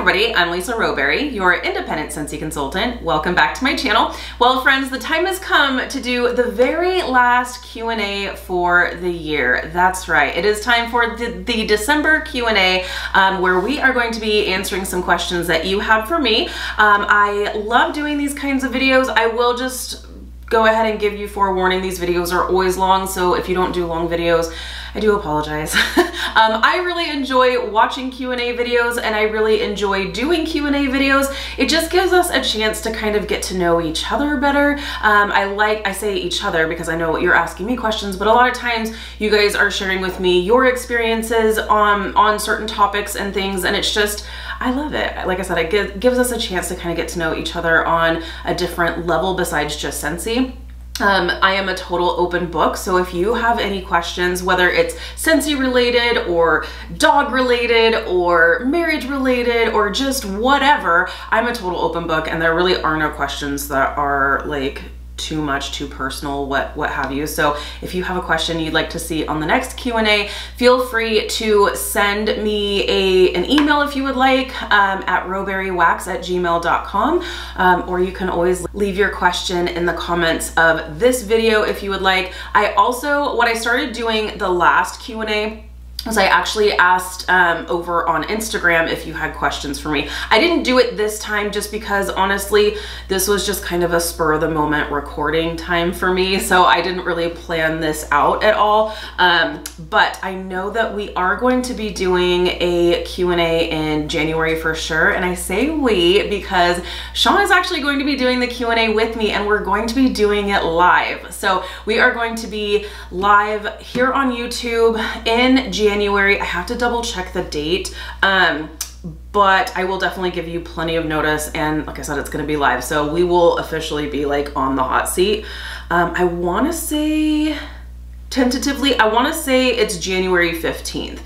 everybody, I'm Lisa Rowberry, your independent Scentsy consultant. Welcome back to my channel. Well friends, the time has come to do the very last Q&A for the year. That's right, it is time for the December Q&A where we are going to be answering some questions that you had for me. I love doing these kinds of videos. I will just go ahead and give you forewarning, these videos are always long, so if you don't do long videos, I do apologize. I really enjoy watching Q&A videos and I really enjoy doing Q&A videos. It just gives us a chance to kind of get to know each other better. I say each other because I know you're asking me questions, but a lot of times you guys are sharing with me your experiences on certain topics and things, and it's just, I love it. Like I said, it gives us a chance to kind of get to know each other on a different level besides just Scentsy. I am a total open book, so if you have any questions, whether it's Scentsy related or dog related or marriage related or just whatever, I'm a total open book and there really are no questions that are like too much, too personal, what have you. So if you have a question you'd like to see on the next Q&A, feel free to send me an email if you would like at rowberrywax@gmail.com, or you can always leave your question in the comments of this video if you would like. I also, what I started doing the last Q&A was I actually asked over on Instagram if you had questions for me. I didn't do it this time just because honestly, this was just kind of a spur of the moment recording time for me. So I didn't really plan this out at all. But I know that we are going to be doing a Q&A in January for sure. And I say we because Shawn is actually going to be doing the Q&A with me and we're going to be doing it live. So we are going to be live here on YouTube in January. I have to double check the date, but I will definitely give you plenty of notice, and like I said, it's gonna be live, so we will officially be like on the hot seat. I want to say tentatively, I want to say it's January 15th.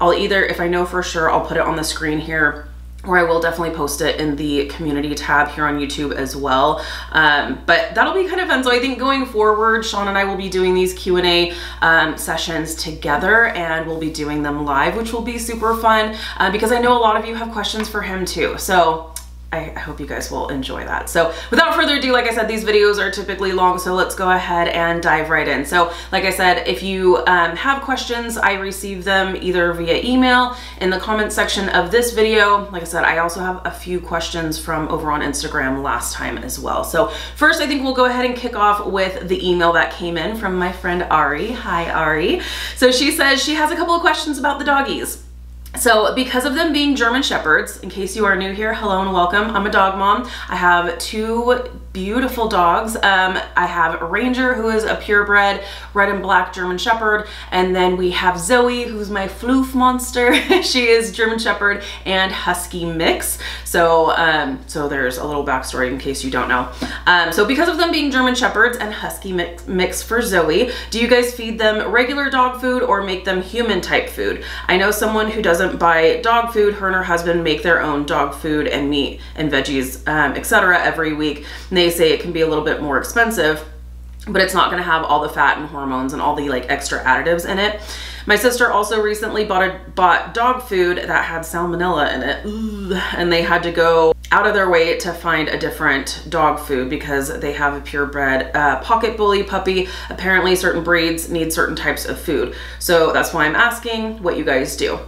I'll either, if I know for sure, I'll put it on the screen here, or I will definitely post it in the community tab here on YouTube as well. But that'll be kind of fun. So I think going forward, Shawn and I will be doing these Q&A sessions together, and we'll be doing them live, which will be super fun because I know a lot of you have questions for him too. So I hope you guys will enjoy that. So without further ado, like I said, these videos are typically long, so let's go ahead and dive right in. So like I said, if you have questions, I receive them either via email in the comment section of this video. Like I said, I also have a few questions from over on Instagram last time as well. So first, I think we'll go ahead and kick off with the email that came in from my friend Ari. Hi, Ari. So she says she has a couple of questions about the doggies. So because of them being German Shepherds, in case you are new here, hello and welcome. I'm a dog mom. I have two beautiful dogs. I have Ranger, who is a purebred red and black German Shepherd. And then we have Zoe, who's my floof monster. She is German Shepherd and Husky mix. So, so there's a little backstory in case you don't know. So because of them being German Shepherds and Husky mix for Zoe, do you guys feed them regular dog food or make them human type food? I know someone who doesn't buy dog food. Her and her husband make their own dog food and meat and veggies, etc. every week. And they say it can be a little bit more expensive, but it's not going to have all the fat and hormones and all the like extra additives in it. My sister also recently bought dog food that had salmonella in it, and they had to go out of their way to find a different dog food because they have a purebred pocket bully puppy. Apparently certain breeds need certain types of food. So that's why I'm asking what you guys do.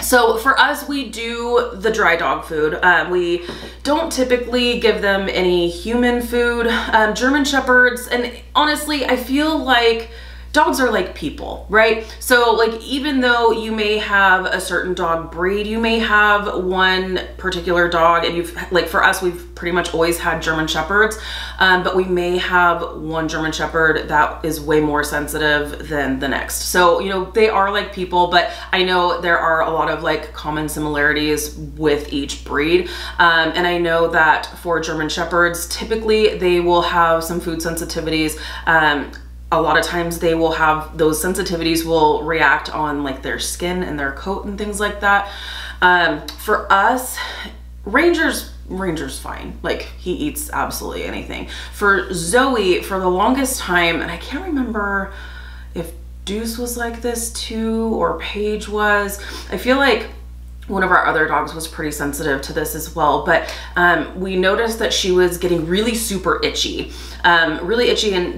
So for us, we do the dry dog food. We don't typically give them any human food. German Shepherds, and honestly, I feel like dogs are like people, right? So like, even though you may have a certain dog breed, you may have one particular dog, and you've, like for us, we've pretty much always had German Shepherds, but we may have one German Shepherd that is way more sensitive than the next. So, you know, they are like people, but I know there are a lot of like common similarities with each breed. And I know that for German Shepherds, typically they will have some food sensitivities. A lot of times they will have, those sensitivities will react on like their skin and their coat and things like that. For us, Ranger's fine. Like he eats absolutely anything. For Zoe, for the longest time, and I can't remember if Deuce was like this too, or Paige was, I feel like One of our other dogs was pretty sensitive to this as well, but we noticed that she was getting really super itchy, and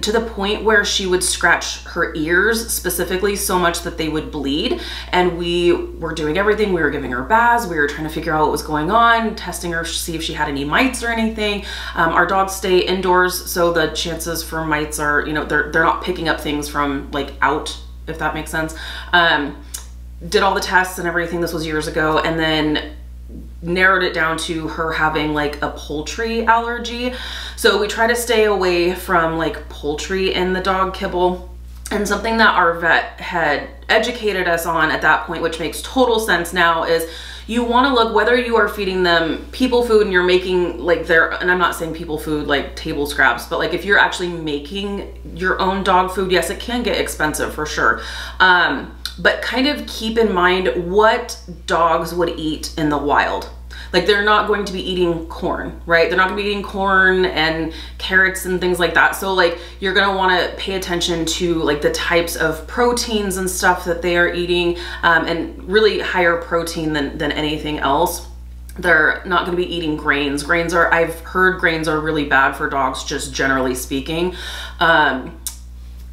to the point where she would scratch her ears specifically so much that they would bleed. And we were doing everything. We were giving her baths. We were trying to figure out what was going on, testing her to see if she had any mites or anything. Our dogs stay indoors, so the chances for mites are, you know, they're not picking up things from like out, if that makes sense. Did all the tests and everything, this was years ago, and then narrowed it down to her having like a poultry allergy. So we try to stay away from like poultry in the dog kibble. And something that our vet had educated us on at that point, which makes total sense now, is you want to look whether you are feeding them people food and you're making like their, and I'm not saying people food like table scraps, but like if you're actually making your own dog food, yes, it can get expensive for sure. But kind of keep in mind what dogs would eat in the wild. Like they're not going to be eating corn, right? They're not gonna be eating corn and carrots and things like that. So like you're gonna wanna pay attention to like the types of proteins and stuff that they are eating, and really higher protein than anything else. They're not going to be eating grains. I've heard grains are really bad for dogs, just generally speaking.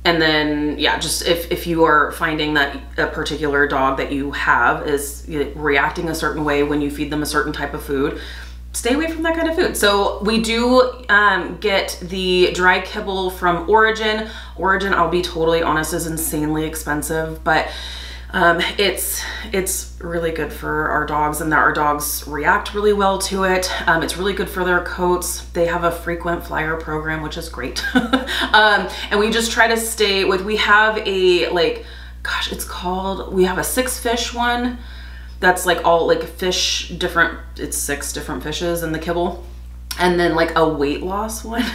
And then, yeah, just if you are finding that a particular dog that you have is reacting a certain way when you feed them a certain type of food, stay away from that kind of food. So we do get the dry kibble from Origin. Origin, I'll be totally honest, is insanely expensive, but it's really good for our dogs, and that our dogs react really well to it. It's really good for their coats. They have a frequent flyer program, which is great. And we just try to stay with, we have a, like, gosh, it's called, we have a 6-fish one. That's like all like fish different, it's 6 different fishes in the kibble. And then like a weight loss one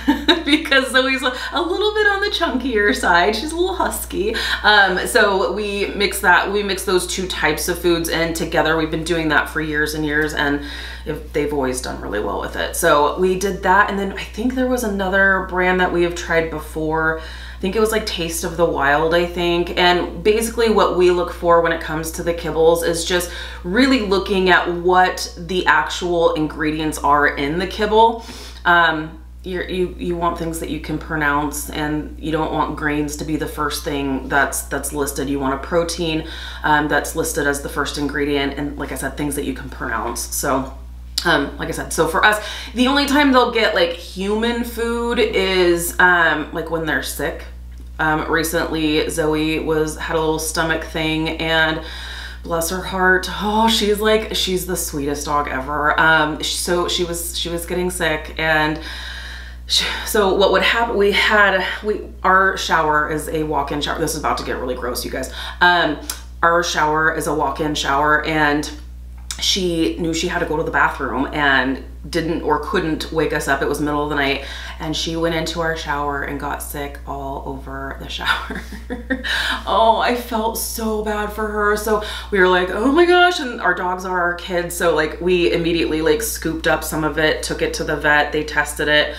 because Zoe's a little bit on the chunkier side. She's a little husky. So we mix that, we mix those two types of foods in together. We've been doing that for years and years, and they've always done really well with it. So we did that. And then I think there was another brand that we have tried before. I think it was like Taste of the Wild, I think. And basically what we look for when it comes to the kibbles is just really looking at what the actual ingredients are in the kibble. You want things that you can pronounce, and you don't want grains to be the first thing that's listed. You want a protein that's listed as the first ingredient, and like I said, things that you can pronounce. So like I said, so for us, the only time they'll get like human food is like when they're sick. Recently Zoe had a little stomach thing, and bless her heart, oh, she's the sweetest dog ever. So she was getting sick, and so what would happen, our shower is a walk-in shower. This is about to get really gross, you guys. Our shower is a walk-in shower, and she knew she had to go to the bathroom and didn't or couldn't wake us up. It was middle of the night, and she went into our shower and got sick all over the shower. Oh, I felt so bad for her. So we were like, oh my gosh, and our dogs are our kids. So like we immediately like scooped up some of it, took it to the vet, they tested it.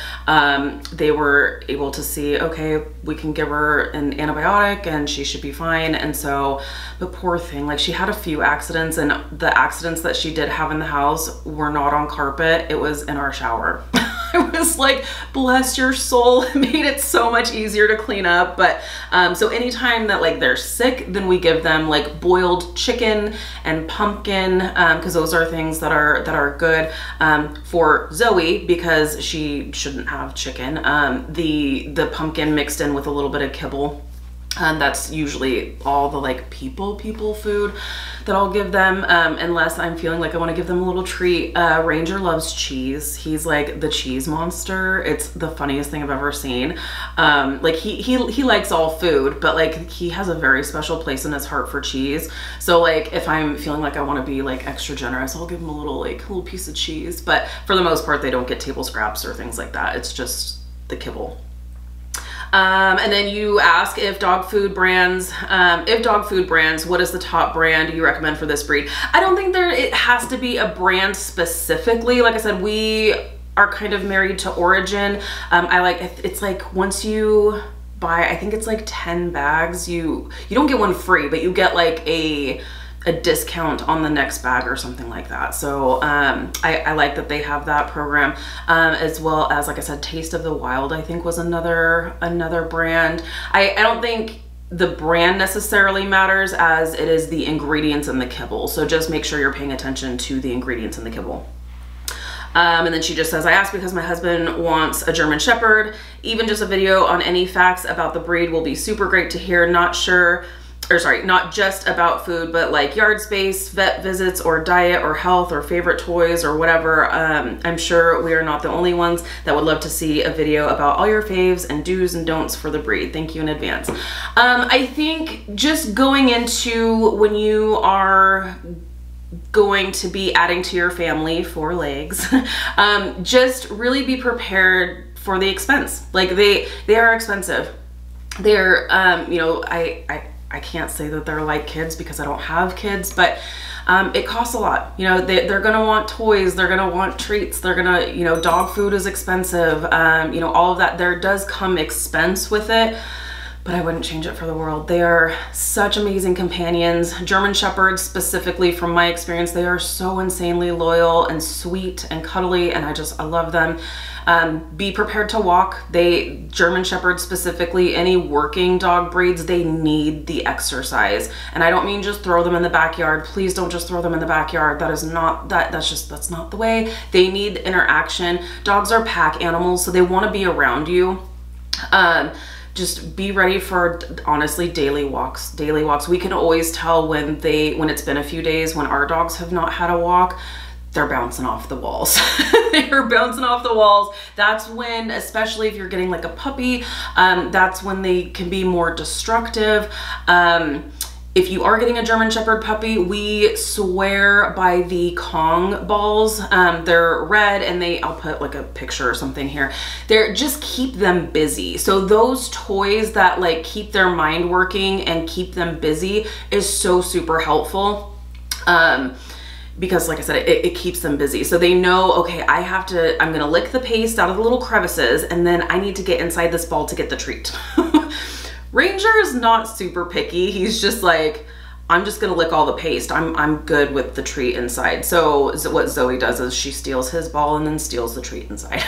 They were able to see, okay, we can give her an antibiotic and she should be fine. And so the poor thing, like she had a few accidents, and the accidents that she did have in the house were not on carpet. It was in our shower. I was like, bless your soul. It made it so much easier to clean up. But so anytime that like they're sick, then we give them like boiled chicken and pumpkin, because those are things that are good. For Zoe, because she shouldn't have chicken, the pumpkin mixed in with a little bit of kibble. And that's usually all the like people food that I'll give them, unless I'm feeling like I want to give them a little treat. Ranger loves cheese. He's like the cheese monster. It's the funniest thing I've ever seen. Like he likes all food, but like he has a very special place in his heart for cheese. So like if I'm feeling like I want to be like extra generous, I'll give him a little piece of cheese. But for the most part, they don't get table scraps or things like that. It's just the kibble. And then you ask if dog food brands, what is the top brand you recommend for this breed? I don't think it has to be a brand specifically. Like I said, we are kind of married to Origin. It's like once you buy, I think it's like 10 bags, you don't get one free, but you get like a a discount on the next bag or something like that. So I like that they have that program, as well as, like I said, Taste of the Wild, I think, was another brand. I don't think the brand necessarily matters as it is the ingredients in the kibble. So just make sure you're paying attention to the ingredients in the kibble. And then she just says, I asked because my husband wants a German Shepherd. Even just a video on any facts about the breed will be super great to hear. Not sure, or sorry, not just about food, but like yard space, vet visits, or diet, or health, or favorite toys, or whatever. I'm sure we are not the only ones that would love to see a video about all your faves and do's and don'ts for the breed. Thank you in advance. I think just going into when you are going to be adding to your family 4 legs, just really be prepared for the expense. Like they are expensive. They're, you know, I can't say that they're like kids because I don't have kids, but it costs a lot. You know, they're gonna want toys, they're gonna want treats, they're gonna, you know, dog food is expensive, you know, all of that. There does come expense with it, but I wouldn't change it for the world. They are such amazing companions. German Shepherds, specifically from my experience, they are so insanely loyal and sweet and cuddly, and I love them. Be prepared to walk. German Shepherds specifically, any working dog breeds, they need the exercise. And I don't mean just throw them in the backyard. Please don't just throw them in the backyard. That is not, that's not the way. They need interaction. Dogs are pack animals, so they wanna be around you. Just be ready for, honestly, daily walks. We can always tell when it's been a few days, when our dogs have not had a walk, they're bouncing off the walls. They're bouncing off the walls. That's when, especially if you're getting like a puppy, that's when they can be more destructive. If you are getting a German Shepherd puppy, we swear by the Kong balls. They're red, and I'll put like a picture or something here. Just keep them busy. So those toys that like keep their mind working and keep them busy is so super helpful. Because like I said, it keeps them busy. So they know, okay, I'm gonna lick the paste out of the little crevices, and then I need to get inside this ball to get the treat. Ranger is not super picky. He's just like, I'm just gonna lick all the paste. I'm good with the treat inside. So what Zoe does is she steals his ball and then steals the treat inside.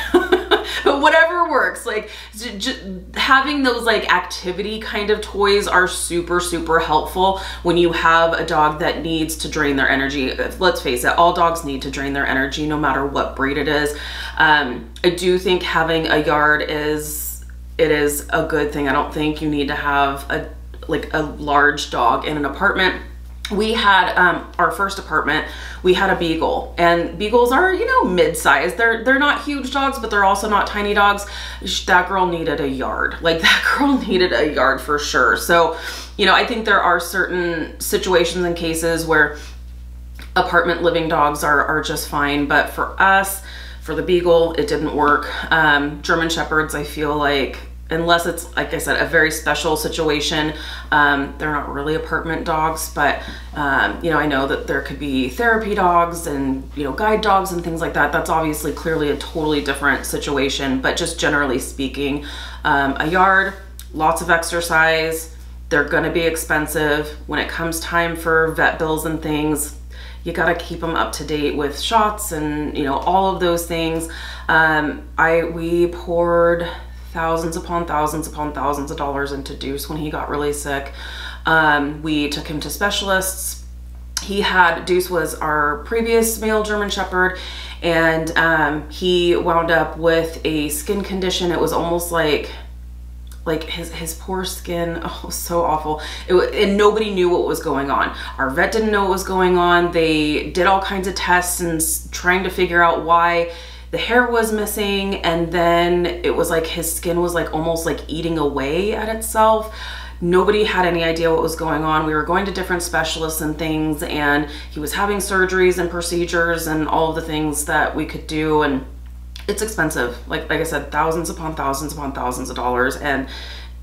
But whatever works, like just having those like activity kind of toys are super, super helpful when you have a dog that needs to drain their energy. Let's face it, all dogs need to drain their energy no matter what breed it is. I do think having a yard is a good thing. I don't think you need to have a large dog in an apartment. We had, our first apartment, we had a beagle, and beagles are, you know, mid-sized. They're not huge dogs, but they're also not tiny dogs. That girl needed a yard. Like that girl needed a yard for sure. So, you know, I think there are certain situations and cases where apartment living dogs are just fine. But for us, for the beagle, it didn't work. German Shepherds, I feel like, unless it's, like I said, a very special situation, they're not really apartment dogs, but you know, I know that there could be therapy dogs and, you know, guide dogs and things like that. That's obviously clearly a totally different situation, but just generally speaking, a yard, lots of exercise, they're gonna be expensive. When it comes time for vet bills and things, you gotta keep them up to date with shots and, you know, all of those things. We poured thousands upon thousands upon thousands of dollars into Deuce when he got really sick. We took him to specialists. Deuce was our previous male German Shepherd, and he wound up with a skin condition. It was almost like his poor skin, oh, so awful. And nobody knew what was going on. Our vet didn't know what was going on. They did all kinds of tests and trying to figure out why the hair was missing. And then it was like his skin was like almost like eating away at itself. Nobody had any idea what was going on. We were going to different specialists and things, and he was having surgeries and procedures and all of the things that we could do. And it's expensive. Like I said, thousands upon thousands upon thousands of dollars. And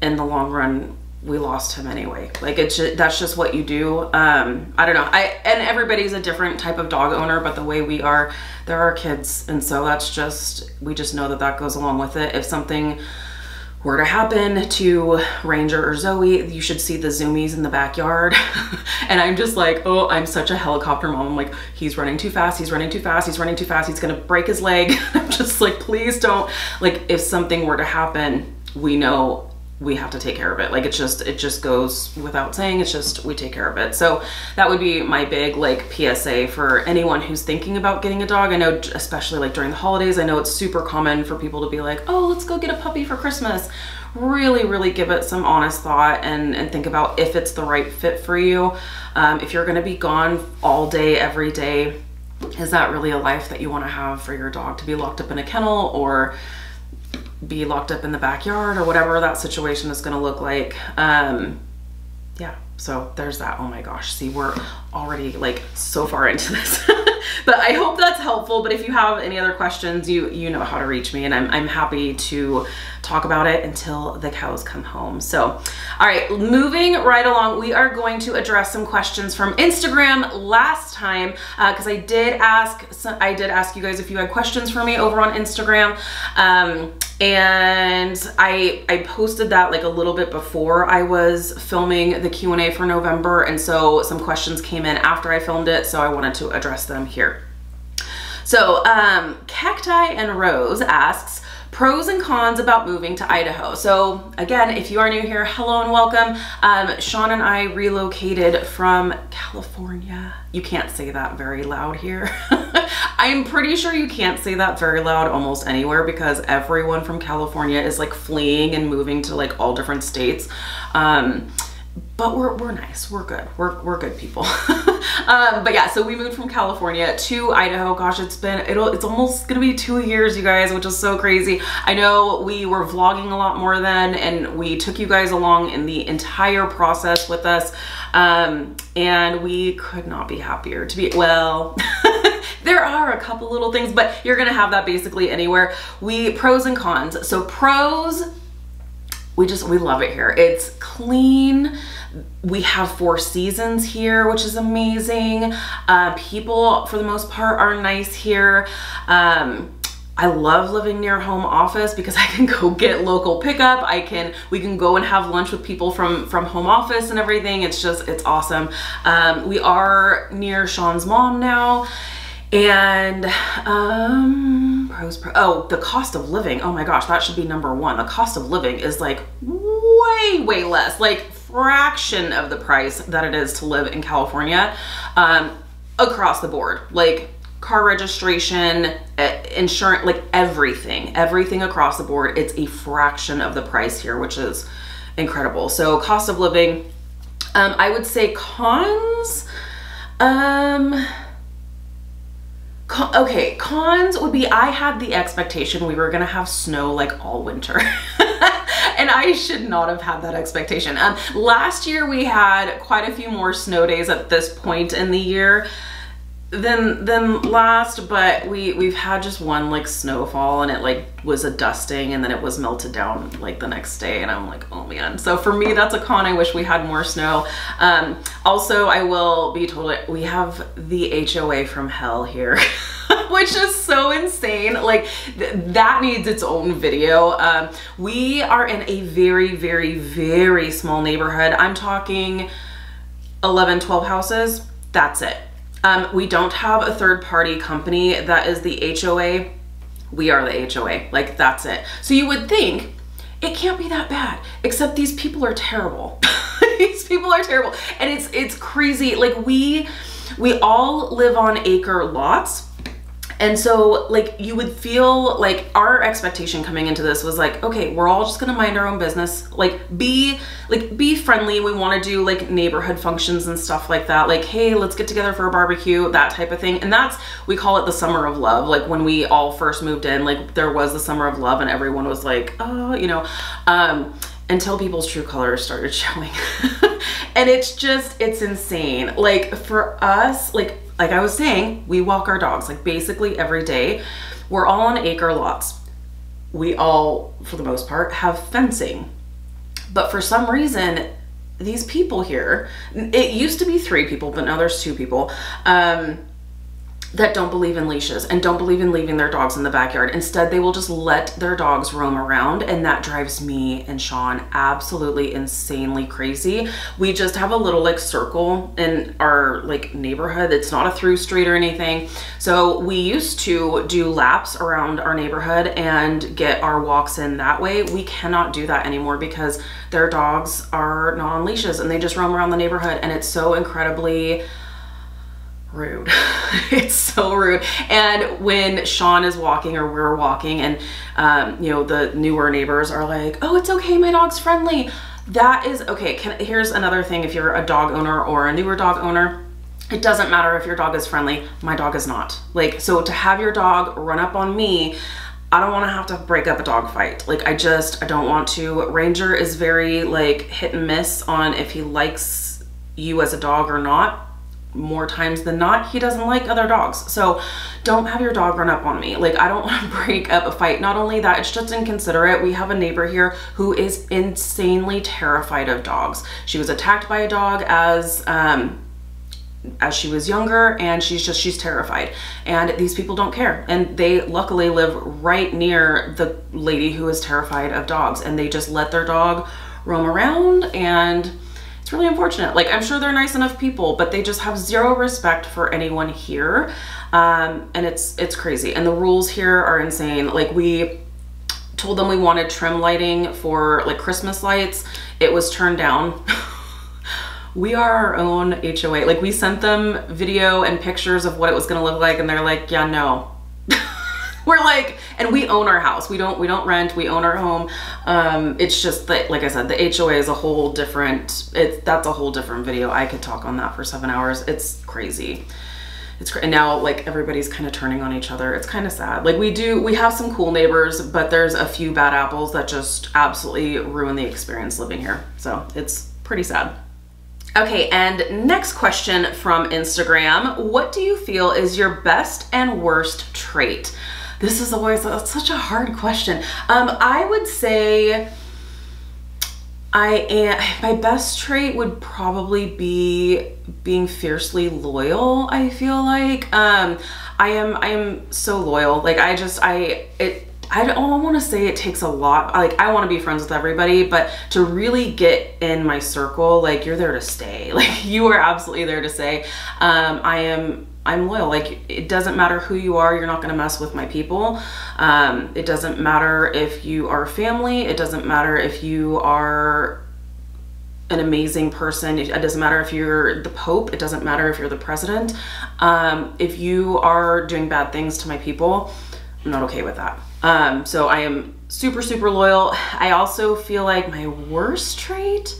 in the long run, we lost him anyway. Like that's just what you do. I don't know. And everybody's a different type of dog owner, but the way we are, there are kids. And so we just know that goes along with it. If something were to happen to Ranger or Zoe, you should see the zoomies in the backyard. And I'm just like, oh, I'm such a helicopter mom. I'm like, he's running too fast, he's running too fast, he's running too fast, he's gonna break his leg. I'm just like, please don't. Like, if something were to happen, we know we have to take care of it. Like, it just goes without saying, it's just, we take care of it. So that would be my big like PSA for anyone who's thinking about getting a dog. I know, especially like during the holidays, I know it's super common for people to be like, oh, let's go get a puppy for Christmas. Really, really give it some honest thought and think about if it's the right fit for you. If you're gonna be gone all day, every day, is that really a life that you wanna have for your dog, to be locked up in a kennel or be locked up in the backyard or whatever that situation is going to look like. Yeah, so there's that. Oh my gosh, see, we're already like so far into this. But I hope that's helpful. But if you have any other questions, you know how to reach me, and I'm happy to talk about it until the cows come home. So, all right, moving right along, we are going to address some questions from Instagram last time, because I did ask you guys if you had questions for me over on Instagram. And I posted that like a little bit before I was filming the Q&A for November, and so some questions came in after I filmed it, so I wanted to address them here. So Cacti and Rose asks, pros and cons about moving to Idaho. So again, if you are new here, hello and welcome. Shawn and I relocated from California. You can't say that very loud here. I'm pretty sure you can't say that very loud almost anywhere, because everyone from California is like fleeing and moving to like all different states. But we're nice, we're good, we're good people. But yeah, so we moved from California to Idaho. Gosh, it's almost gonna be 2 years, you guys, which is so crazy. I know we were vlogging a lot more then, and we took you guys along in the entire process with us. And we could not be happier to be, well, there are a couple little things, but you're gonna have that basically anywhere. Pros and cons. So pros, we love it here. It's clean. We have 4 seasons here, which is amazing. People, for the most part, are nice here. I love living near home office because I can go get local pickup. We can go and have lunch with people from home office and everything. It's awesome. We are near Shawn's mom now. And oh, the cost of living. Oh my gosh, that should be number one. The cost of living is like way less, like fraction of the price that it is to live in California, across the board, like car registration, insurance, like everything across the board. It's a fraction of the price here, which is incredible. So cost of living. I would say cons. Okay, cons would be, I had the expectation we were gonna have snow like all winter. And I should not have had that expectation. Last year we had quite a few more snow days at this point in the year than last, but we've had just one like snowfall, and it like was a dusting, and then it was melted down like the next day, and I'm like, oh man. So for me, that's a con. I wish we had more snow. Also, I will be totally, we have the HOA from hell here. Which is so insane. Like that needs its own video. We are in a very small neighborhood. I'm talking 11-12 houses, that's it. We don't have a third party company that is the HOA. We are the HOA, like that's it. So you would think it can't be that bad, except these people are terrible. These people are terrible. And it's crazy. Like we all live on acre lots. And so like you would feel like our expectation coming into this was like, okay, we're all just gonna mind our own business. Like be friendly. We wanna do like neighborhood functions and stuff like that. Like, hey, let's get together for a barbecue, that type of thing. And we call it the summer of love. Like when we all first moved in, like there was the summer of love and everyone was like, oh, you know, until people's true colors started showing. And it's insane. Like for us, like I was saying, we walk our dogs like basically every day. We're all on acre lots. We all, for the most part, have fencing. But for some reason, these people here, it used to be 3 people, but now there's 2 people. that don't believe in leashes and don't believe in leaving their dogs in the backyard. Instead, they will just let their dogs roam around, and that drives me and Shawn absolutely insanely crazy. We just have a little like circle in our like neighborhood. It's not a through street or anything. So we used to do laps around our neighborhood and get our walks in that way. We cannot do that anymore because their dogs are not on leashes and they just roam around the neighborhood, and it's so incredibly rude. It's so rude. And when Shawn is walking or we're walking and you know, the newer neighbors are like, oh, it's okay, my dog's friendly. That is okay. Here's another thing. If you're a dog owner or a newer dog owner, it doesn't matter if your dog is friendly. My dog is not. Like, so to have your dog run up on me, I don't want to have to break up a dog fight. Like, I don't want to. Ranger is very like hit and miss on if he likes you as a dog or not. More times than not, he doesn't like other dogs. So don't have your dog run up on me. Like, I don't want to break up a fight. Not only that, it's just inconsiderate. We have a neighbor here who is insanely terrified of dogs. She was attacked by a dog as she was younger, and she's terrified, and these people don't care. And they luckily live right near the lady who is terrified of dogs, and they just let their dog roam around, and it's really unfortunate. Like, I'm sure they're nice enough people, but they just have zero respect for anyone here. And it's crazy. And the rules here are insane. Like, we told them we wanted trim lighting for like Christmas lights. It was turned down. We are our own HOA. Like, we sent them video and pictures of what it was gonna look like, and they're like, yeah, no. We're like, and we own our house. We don't rent, we own our home. It's just that, like I said, the HOA is a whole different, that's a whole different video. I could talk on that for 7 hours. It's crazy. And now like everybody's kind of turning on each other. It's kind of sad. Like, we have some cool neighbors, but there's a few bad apples that just absolutely ruin the experience living here. So it's pretty sad. Okay, and next question from Instagram. What do you feel is your best and worst trait? This is always such a hard question. I would say my best trait would probably be being fiercely loyal. I feel like I am so loyal. Like, I don't want to say it takes a lot. Like, I want to be friends with everybody, but to really get in my circle, like, you're there to stay. Like, you are absolutely there to stay. I'm loyal. Like, it doesn't matter who you are, you're not going to mess with my people. It doesn't matter if you are family. It doesn't matter if you are an amazing person. It doesn't matter if you're the Pope. It doesn't matter if you're the president. If you are doing bad things to my people, I'm not okay with that. So I am super, super loyal. I also feel like my worst trait,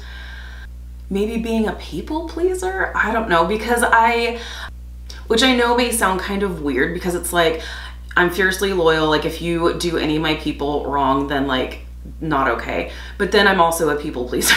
maybe being a people pleaser. I don't know, because which I know may sound kind of weird, because it's like, I'm fiercely loyal. Like, if you do any of my people wrong, then like, not okay. But then I'm also a people pleaser.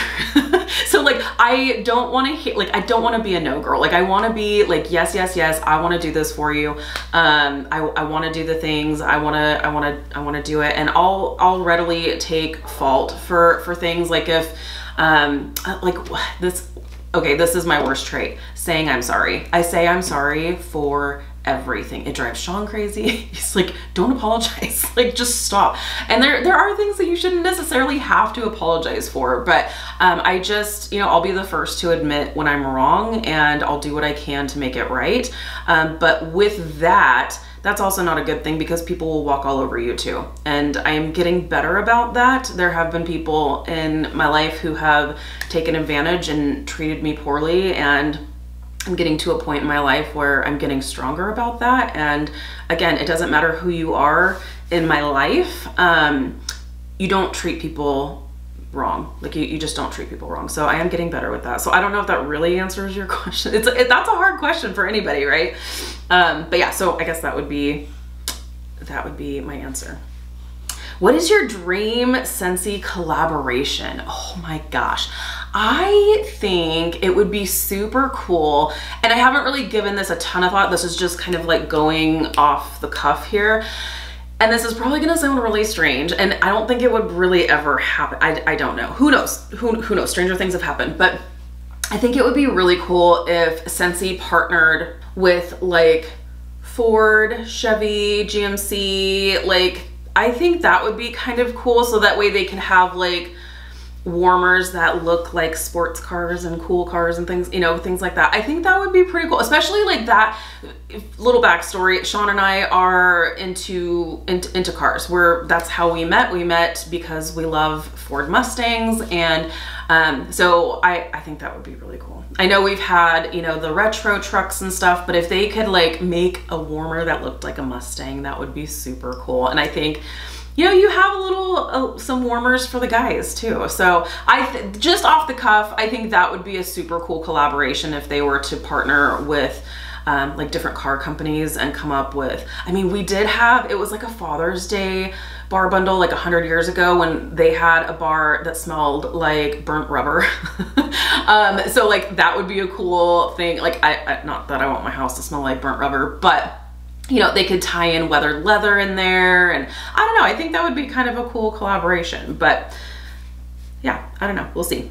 So like, I don't want to I don't want to be a no girl. Like, I want to be like, yes, yes, yes. I want to do this for you. I want to do the things. I want to do it. And I'll readily take fault for things. Like, if, like this, okay, this is my worst trait, saying I'm sorry. I say I'm sorry for everything. It drives Shawn crazy. He's like, don't apologize. Like, just stop. And there are things that you shouldn't necessarily have to apologize for, but I just, you know, I'll be the first to admit when I'm wrong, and I'll do what I can to make it right. But with that, that's also not a good thing, because people will walk all over you too. And I am getting better about that. There have been people in my life who have taken advantage and treated me poorly, and I'm getting to a point in my life where I'm getting stronger about that. And again, it doesn't matter who you are in my life. You don't treat people wrong. Like, you just don't treat people wrong. So I am getting better with that. So I don't know if that really answers your question. That's a hard question for anybody, right? But yeah, so I guess that would be my answer. What is your dream Scentsy collaboration? Oh my gosh. I think it would be super cool, and I haven't really given this a ton of thought. This is just kind of like going off the cuff here. And this is probably gonna sound really strange, and I don't think it would really ever happen. I don't know. Who knows? Who knows? Stranger things have happened. But I think it would be really cool if Scentsy partnered with like Ford, Chevy, GMC, like I think that would be kind of cool, so that way they can have like warmers that look like sports cars and cool cars and things, you know, things like that. I think that would be pretty cool, especially like that little backstory. Shawn and I are into cars. That's how we met. We met because we love Ford Mustangs, and so I think that would be really cool. I know we've had, you know, the retro trucks and stuff, but if they could like make a warmer that looked like a Mustang, that would be super cool. And I think, you know, you have a little, some warmers for the guys too. So just off the cuff, I think that would be a super cool collaboration if they were to partner with like different car companies and come up with, I mean, we did have, it was like a Father's Day bar bundle like 100 years ago when they had a bar that smelled like burnt rubber. So like that would be a cool thing. Like not that I want my house to smell like burnt rubber, but you know, they could tie in weathered leather in there. And I don't know, I think that would be kind of a cool collaboration, but yeah, I don't know, we'll see.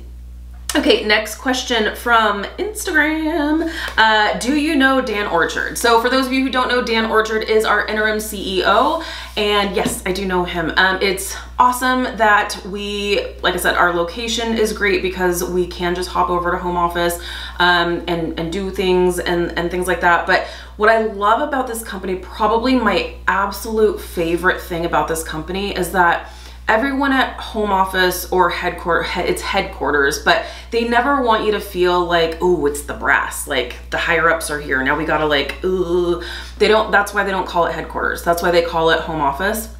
Okay, next question from Instagram. Do you know Dan Orchard? So for those of you who don't know, Dan Orchard is our interim CEO. And yes, I do know him. It's awesome that we, like I said, our location is great because we can just hop over to home office and do things and things like that. But what I love about this company, probably my absolute favorite thing about this company, is that everyone at home office or headquarters, but they never want you to feel like, oh, it's the brass, like the higher ups are here. Now we gotta like, ooh. They don't, that's why they don't call it headquarters. That's why they call it home office,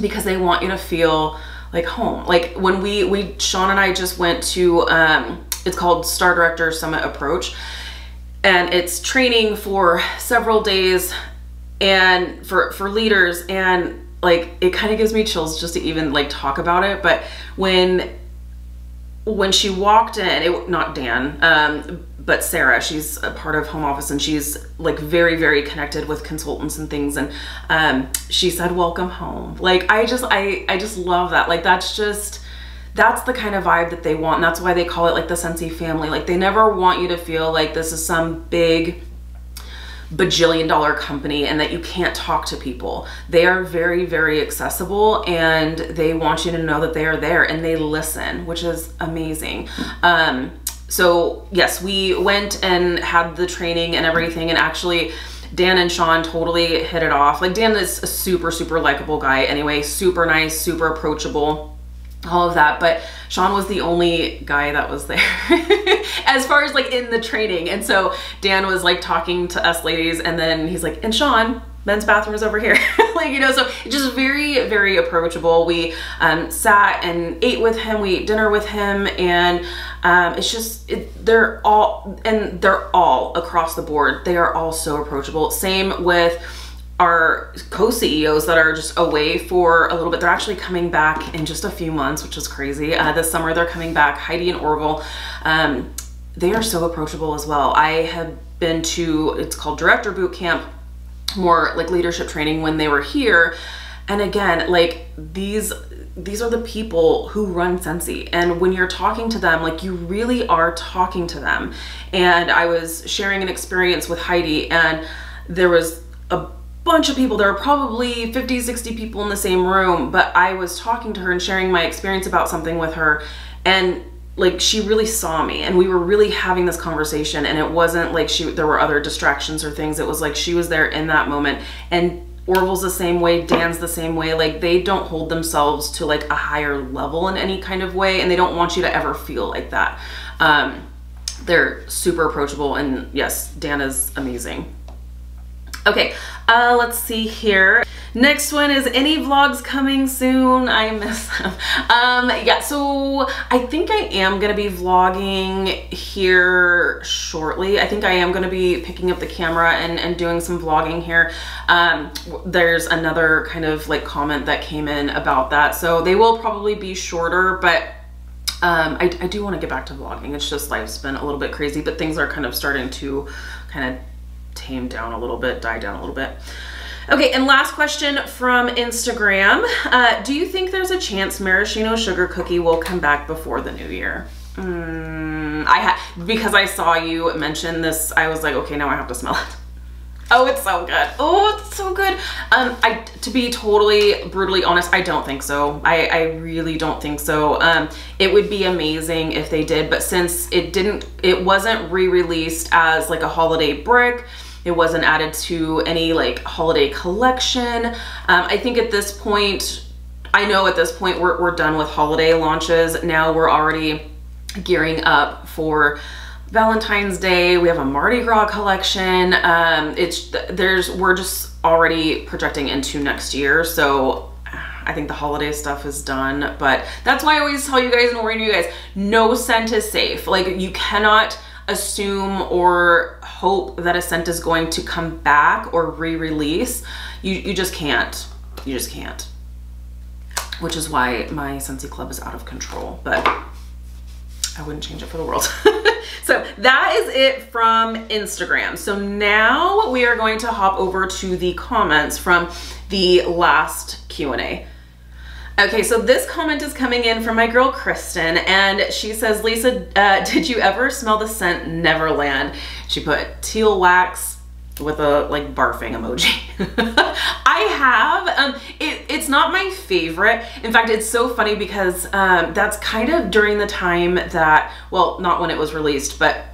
because they want you to feel like home. Like when we Shawn and I just went to, it's called Star Director Summit Approach, and it's training for several days and for leaders, and like it kind of gives me chills just to even like talk about it. But when she walked in, not Dan, but Sarah, she's a part of home office and she's like very, very connected with consultants and things. And she said, "Welcome home." Like I just love that. Like that's the kind of vibe that they want. And that's why they call it like the Scentsy family. Like they never want you to feel like this is some big bajillion-dollar company and that you can't talk to people. They are very, very accessible, and they want you to know that they are there and they listen, which is amazing. So yes, we went and had the training and everything, and actually Dan and Shawn totally hit it off. Like Dan is a super, super likable guy anyway, super nice, super approachable, all of that. But Shawn was the only guy that was there as far as like in the training. And so Dan was like talking to us ladies, and then he's like, "And Shawn, men's bathroom is over here." Like, you know, so just very, very approachable. We sat and ate with him, we ate dinner with him, and it's just, they're all across the board. They are all so approachable. Same with our co-CEOs that are just away for a little bit. They're actually coming back in just a few months, which is crazy. This summer they're coming back, Heidi and Orville. They are so approachable as well. I have been to, it's called Director Boot Camp, more like leadership training when they were here. And again, like these are the people who run Scentsy. And when you're talking to them, like you really are talking to them. And I was sharing an experience with Heidi, and there was a bunch of people. There were probably 50, 60 people in the same room, but I was talking to her and sharing my experience about something with her, and like she really saw me, and we were really having this conversation, and it wasn't like there were other distractions or things. It was like she was there in that moment. And Orville's the same way, Dan's the same way. Like they don't hold themselves to like a higher level in any kind of way, and they don't want you to ever feel like that. They're super approachable, and yes, Dan is amazing. Okay, let's see here. Next one is, any vlogs coming soon? I miss them. Yeah, so I think I am gonna be vlogging here shortly. I think I am gonna be picking up the camera and doing some vlogging here. There's another kind of like comment that came in about that. So they will probably be shorter, but I do wanna get back to vlogging. It's just life's been a little bit crazy, but things are kind of starting to kind of tame down a little bit, die down a little bit. Okay, and last question from Instagram. Do you think there's a chance maraschino sugar cookie will come back before the new year? Because I saw you mention this, I was like, okay, now I have to smell it. Oh, it's so good. Oh, it's so good. To be totally brutally honest, I don't think so. I really don't think so. It would be amazing if they did, but since it wasn't re-released as like a holiday brick, it wasn't added to any like holiday collection. I think at this point, I know at this point we're done with holiday launches. Now we're already gearing up for Valentine's Day. We have a Mardi Gras collection. We're just already projecting into next year. So I think the holiday stuff is done, but that's why I always tell you guys and warn you guys, no scent is safe. Like you cannot assume or hope that a scent is going to come back or re-release. You just can't, which is why my Scentsy Club is out of control, but I wouldn't change it for the world. So that is it from Instagram. So now we are going to hop over to the comments from the last Q&A. Okay, so this comment is coming in from my girl Kristen, and she says, Lisa, did you ever smell the scent Neverland? She put teal wax with a like barfing emoji. I have, it's not my favorite. In fact, it's so funny because that's kind of during the time that, well, not when it was released, but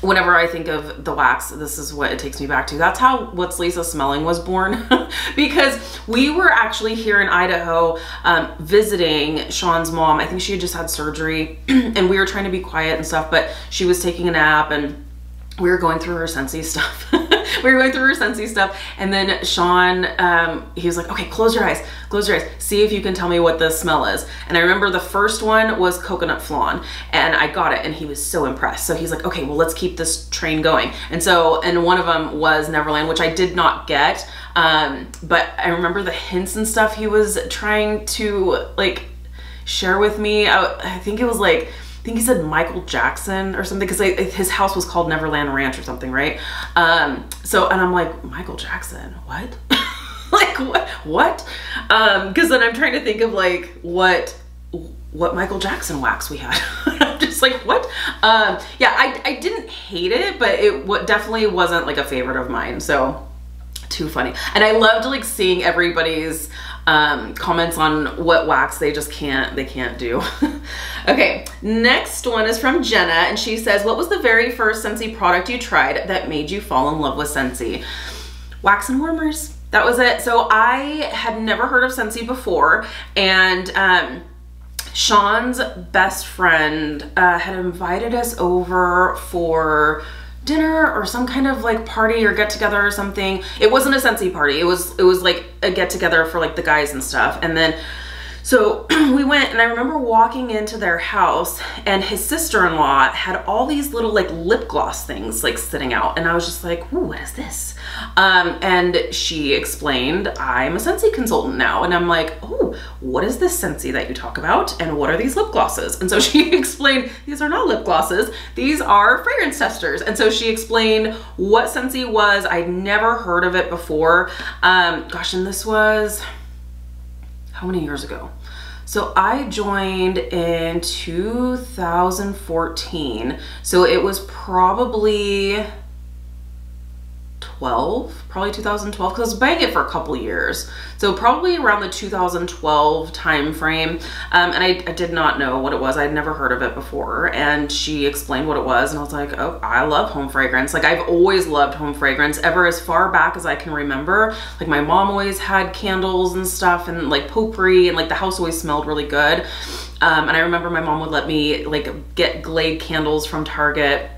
whenever I think of the wax, this is what it takes me back to. That's how What's Lisa Smelling was born, because we were actually here in Idaho visiting Shawn's mom. I think she had just had surgery and we were trying to be quiet and stuff, but she was taking a nap and we were going through her Scentsy stuff. And then Shawn, he was like, okay, close your eyes, see if you can tell me what this smell is. And I remember the first one was coconut flan, and I got it and he was so impressed. So he's like, okay, well, let's keep this train going. And so, and one of them was Neverland, which I did not get. But I remember the hints and stuff he was trying to like share with me. I think it was like, I think he said Michael Jackson or something, because his house was called Neverland Ranch or something, right? So, and I'm like, Michael Jackson, what? Like, what? Because then I'm trying to think of like what Michael Jackson wax we had. I'm just like, what? Yeah, I didn't hate it, but it definitely wasn't like a favorite of mine. So too funny. And I loved like seeing everybody's comments on what wax they can't do. Okay, next one is from Jenna, and she says, what was the very first Scentsy product you tried that made you fall in love with Scentsy? Wax and warmers, that was it. So I had never heard of Scentsy before, and Shawn's best friend had invited us over for dinner or some kind of like party or get together or something. It wasn't a Scentsy party. It was like a get together for like the guys and stuff. And then, so we went, and I remember walking into their house, and his sister-in-law had all these little like lip gloss things like sitting out. And I was just like, ooh, what is this? And she explained, I'm a Scentsy consultant now. And I'm like, oh, what is this Scentsy that you talk about? And what are these lip glosses? And so she explained, these are not lip glosses. These are fragrance testers. And so she explained what Scentsy was. I'd never heard of it before. Gosh, and this was, how many years ago? So I joined in 2014. So it was probably 2012, because I was buying it for a couple years. So probably around the 2012 time frame. And I did not know what it was. I'd never heard of it before. And she explained what it was, and I was like, oh, I love home fragrance. Like I've always loved home fragrance ever as far back as I can remember. Like my mom always had candles and stuff, and like potpourri, and like the house always smelled really good. And I remember my mom would let me like get Glade candles from Target,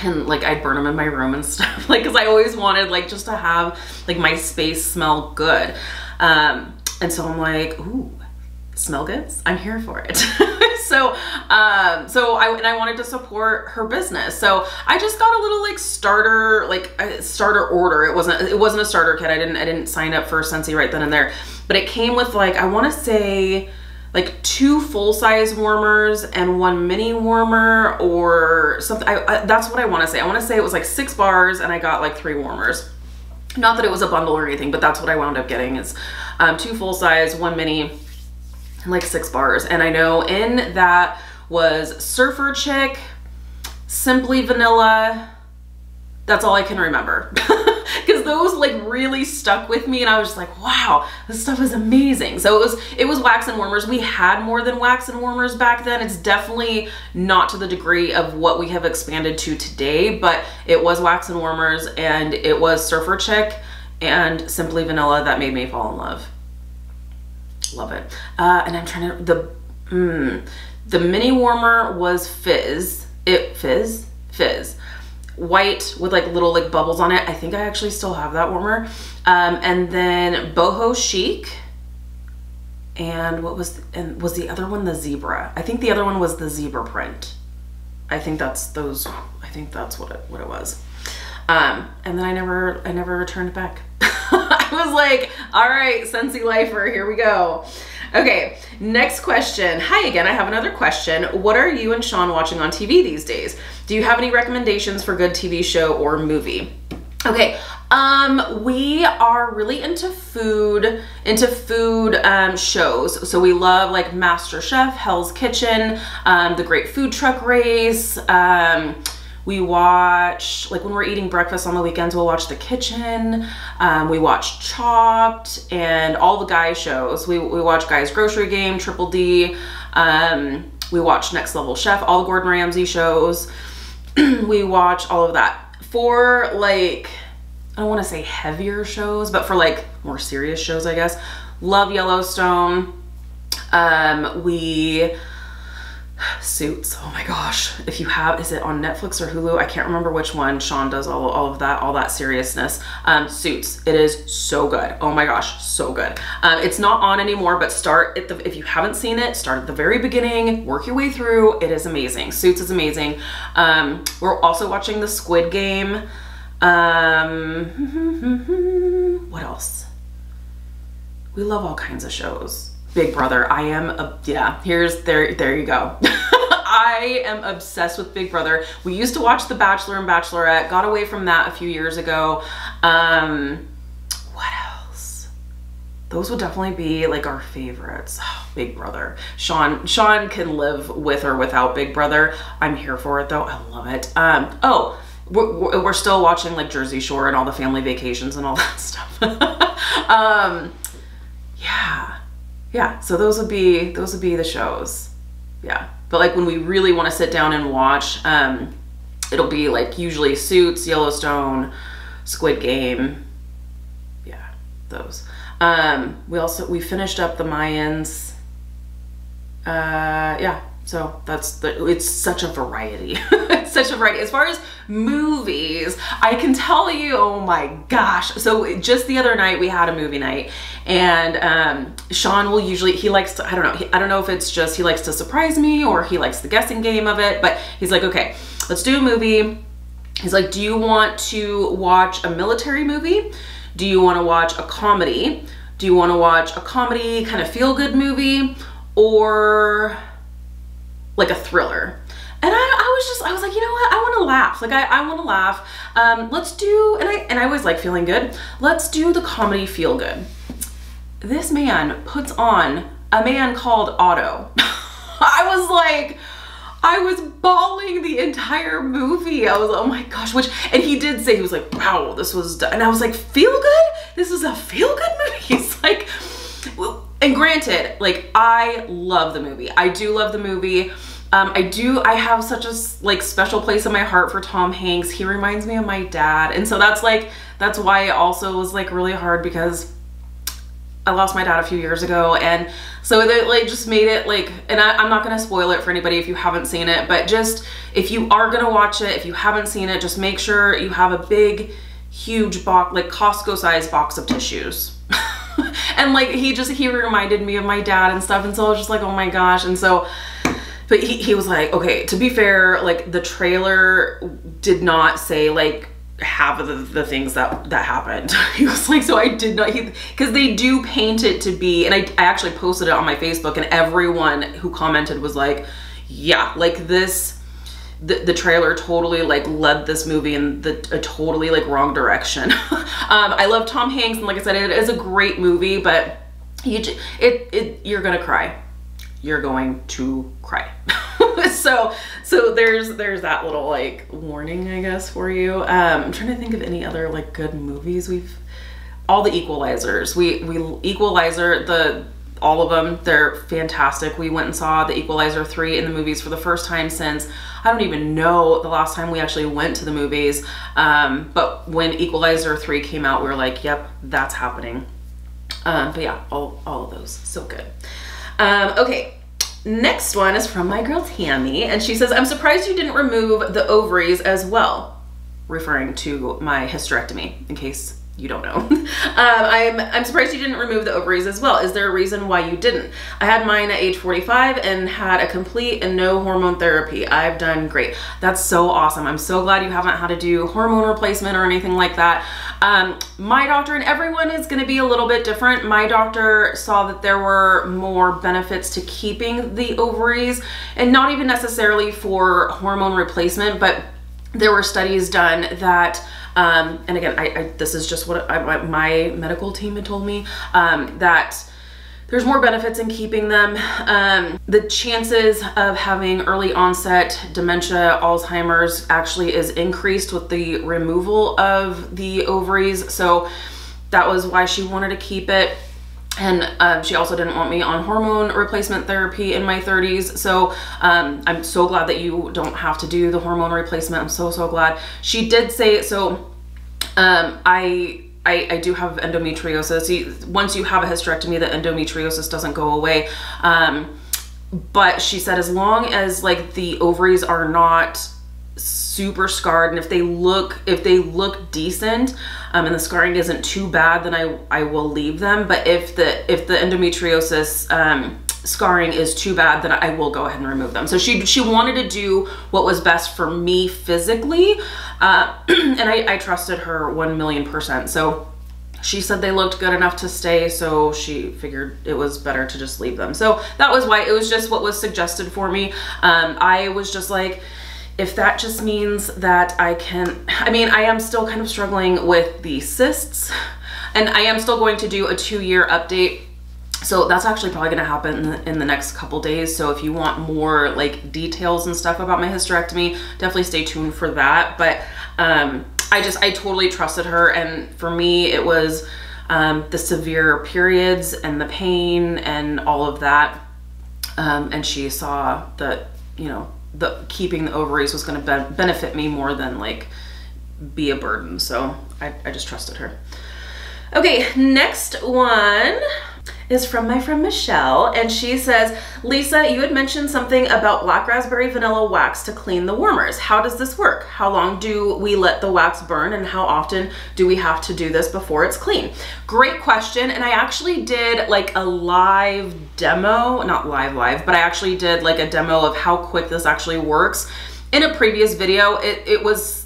and like I'd burn them in my room and stuff, like, cause I always wanted like just to have like my space smell good. And so I'm like, ooh, smell goods, I'm here for it. So I wanted to support her business. So I just got a little starter order. It wasn't a starter kit. I didn't sign up for Scentsy right then and there, but it came with like, I want to say like 2 full-size warmers and 1 mini warmer or something. That's what I want to say. I want to say it was like 6 bars, and I got like 3 warmers. Not that it was a bundle or anything, but that's what I wound up getting, is 2 full-size, 1 mini, and like 6 bars. And I know in that was Surfer Chick, Simply Vanilla. That's all I can remember. because those like really stuck with me, and I was just like, wow, this stuff is amazing. So it was wax and warmers. We had more than wax and warmers back then. It's definitely not to the degree of what we have expanded to today, but it was wax and warmers, and it was Surfer Chick and Simply Vanilla that made me fall in love. Love it. And I'm trying to, the mini warmer was Fizz. Fizz. White with like little like bubbles on it. I think I actually still have that warmer. And then Boho Chic. And what was, and was the other one the zebra? I think the other one was the zebra print. I think that's those, I think that's what it was. And then I never returned back. I was like, all right, Scentsy lifer, here we go. Okay, next question. Hi again, I have another question. What are you and Shawn watching on TV these days? Do you have any recommendations for good TV show or movie? Okay, we are really into food shows. So we love like MasterChef, Hell's Kitchen, The Great Food Truck Race. We watch, like when we're eating breakfast on the weekends, we'll watch The Kitchen. We watch Chopped and all the guy shows. We watch Guy's Grocery Game, Triple D. We watch Next Level Chef, all the Gordon Ramsay shows. We watch all of that. For like, I don't wanna say heavier shows, but for like more serious shows, I guess. Love Yellowstone. Suits, oh my gosh. If you have, is it on Netflix or Hulu? I can't remember which one. Shawn does all of that, all that seriousness. Suits, it is so good. Oh my gosh, so good. It's not on anymore, but start at the, if you haven't seen it, start at the very beginning, work your way through. It is amazing. Suits is amazing. We're also watching the Squid Game. What else? We love all kinds of shows. Big Brother. I am, yeah, here's, there you go. I am obsessed with Big Brother. We used to watch The Bachelor and Bachelorette, got away from that a few years ago. What else? Those would definitely be like our favorites. Oh, Big Brother. Shawn can live with or without Big Brother. I'm here for it though, I love it. Oh, we're still watching like Jersey Shore and all the family vacations and all that stuff. Yeah, so those would be the shows. Yeah, but like when we really want to sit down and watch, it'll be like usually Suits, Yellowstone, Squid Game. Yeah, those. We finished up The Mayans. Yeah, so it's such a variety. It's such a variety. As far as movies, I can tell you, oh my gosh. So just the other night we had a movie night, and Shawn will usually, he likes to, I don't know if it's just he likes to surprise me or he likes the guessing game of it, but he's like, okay, let's do a movie. He's like, do you want to watch a military movie? Do you want to watch a comedy? Do you want to watch a comedy kind of feel-good movie or like a thriller? And I was like, you know what? I want to laugh. Like I want to laugh. Let's do, and I always like feeling good. Let's do the comedy feel good. This man puts on A Man Called Otto. I was bawling the entire movie. I was, oh my gosh, and he did say, he was like, wow, this was, and I was like, feel good? This is a feel good movie. He's like, and granted, like I love the movie. I do love the movie. I have such a like special place in my heart for Tom Hanks. He reminds me of my dad. And so that's like, that's why it also was like really hard, because I lost my dad a few years ago. And so that like just made it like, and I'm not going to spoil it for anybody if you haven't seen it, but just if you are going to watch it, if you haven't seen it, just make sure you have a big, huge box, like Costco sized box of tissues. And like, he reminded me of my dad and stuff. And so I was just like, oh my gosh. And so, but he was like, okay, to be fair, like the trailer did not say like half of the things that happened. He was like, so I did not, because they do paint it to be, and I actually posted it on my Facebook, and everyone who commented was like, yeah, like this, the trailer totally like led this movie in a totally like wrong direction. I love Tom Hanks, and like I said, it is a great movie, but you're gonna cry. You're going to cry. So there's that little like warning, I guess, for you. I'm trying to think of any other like good movies. All the Equalizers. All of them, they're fantastic. We went and saw the Equalizer 3 in the movies for the first time since, I don't even know the last time we actually went to the movies. But when Equalizer 3 came out, we were like, yep, that's happening. But yeah, all of those, so good. Okay, next one is from my girl Tammy, and she says, I'm surprised you didn't remove the ovaries as well, referring to my hysterectomy, in case you don't know. I'm surprised you didn't remove the ovaries as well. Is there a reason why you didn't? I had mine at age 45 and had a complete and no hormone therapy. I've done great. That's so awesome. I'm so glad you haven't had to do hormone replacement or anything like that. My doctor, and everyone is going to be a little bit different. My doctor saw that there were more benefits to keeping the ovaries, and not even necessarily for hormone replacement, but there were studies done that, and again, this is just what my medical team had told me, that there's more benefits in keeping them. The chances of having early onset dementia, Alzheimer's, actually is increased with the removal of the ovaries. So that was why she wanted to keep it. And she also didn't want me on hormone replacement therapy in my 30s. So I'm so glad that you don't have to do the hormone replacement. I'm so, so glad. She did say, so I do have endometriosis. Once you have a hysterectomy, the endometriosis doesn't go away. But she said, as long as like the ovaries are not super scarred, and if they look decent, and the scarring isn't too bad, then I will leave them. But if the endometriosis scarring is too bad, then I will go ahead and remove them. So she wanted to do what was best for me physically, and I trusted her 1,000,000%. So she said they looked good enough to stay, so she figured it was better to just leave them. So that was why. It was just what was suggested for me. I was just like, if that just means that I am still kind of struggling with the cysts, and I am still going to do a 2-year update. So that's actually probably going to happen in the next couple days. So if you want more like details and stuff about my hysterectomy, definitely stay tuned for that. But I totally trusted her. And for me, it was the severe periods and the pain and all of that. And she saw that, you know, keeping the ovaries was going to benefit me more than like be a burden. So I just trusted her. Okay, next one is from my friend Michelle, and she says, Lisa, you had mentioned something about black raspberry vanilla wax to clean the warmers. How does this work? How long do we let the wax burn, and how often do we have to do this before it's clean? Great question. And I actually did like a live demo, not live, but I actually did like a demo of how quick this actually works in a previous video. It was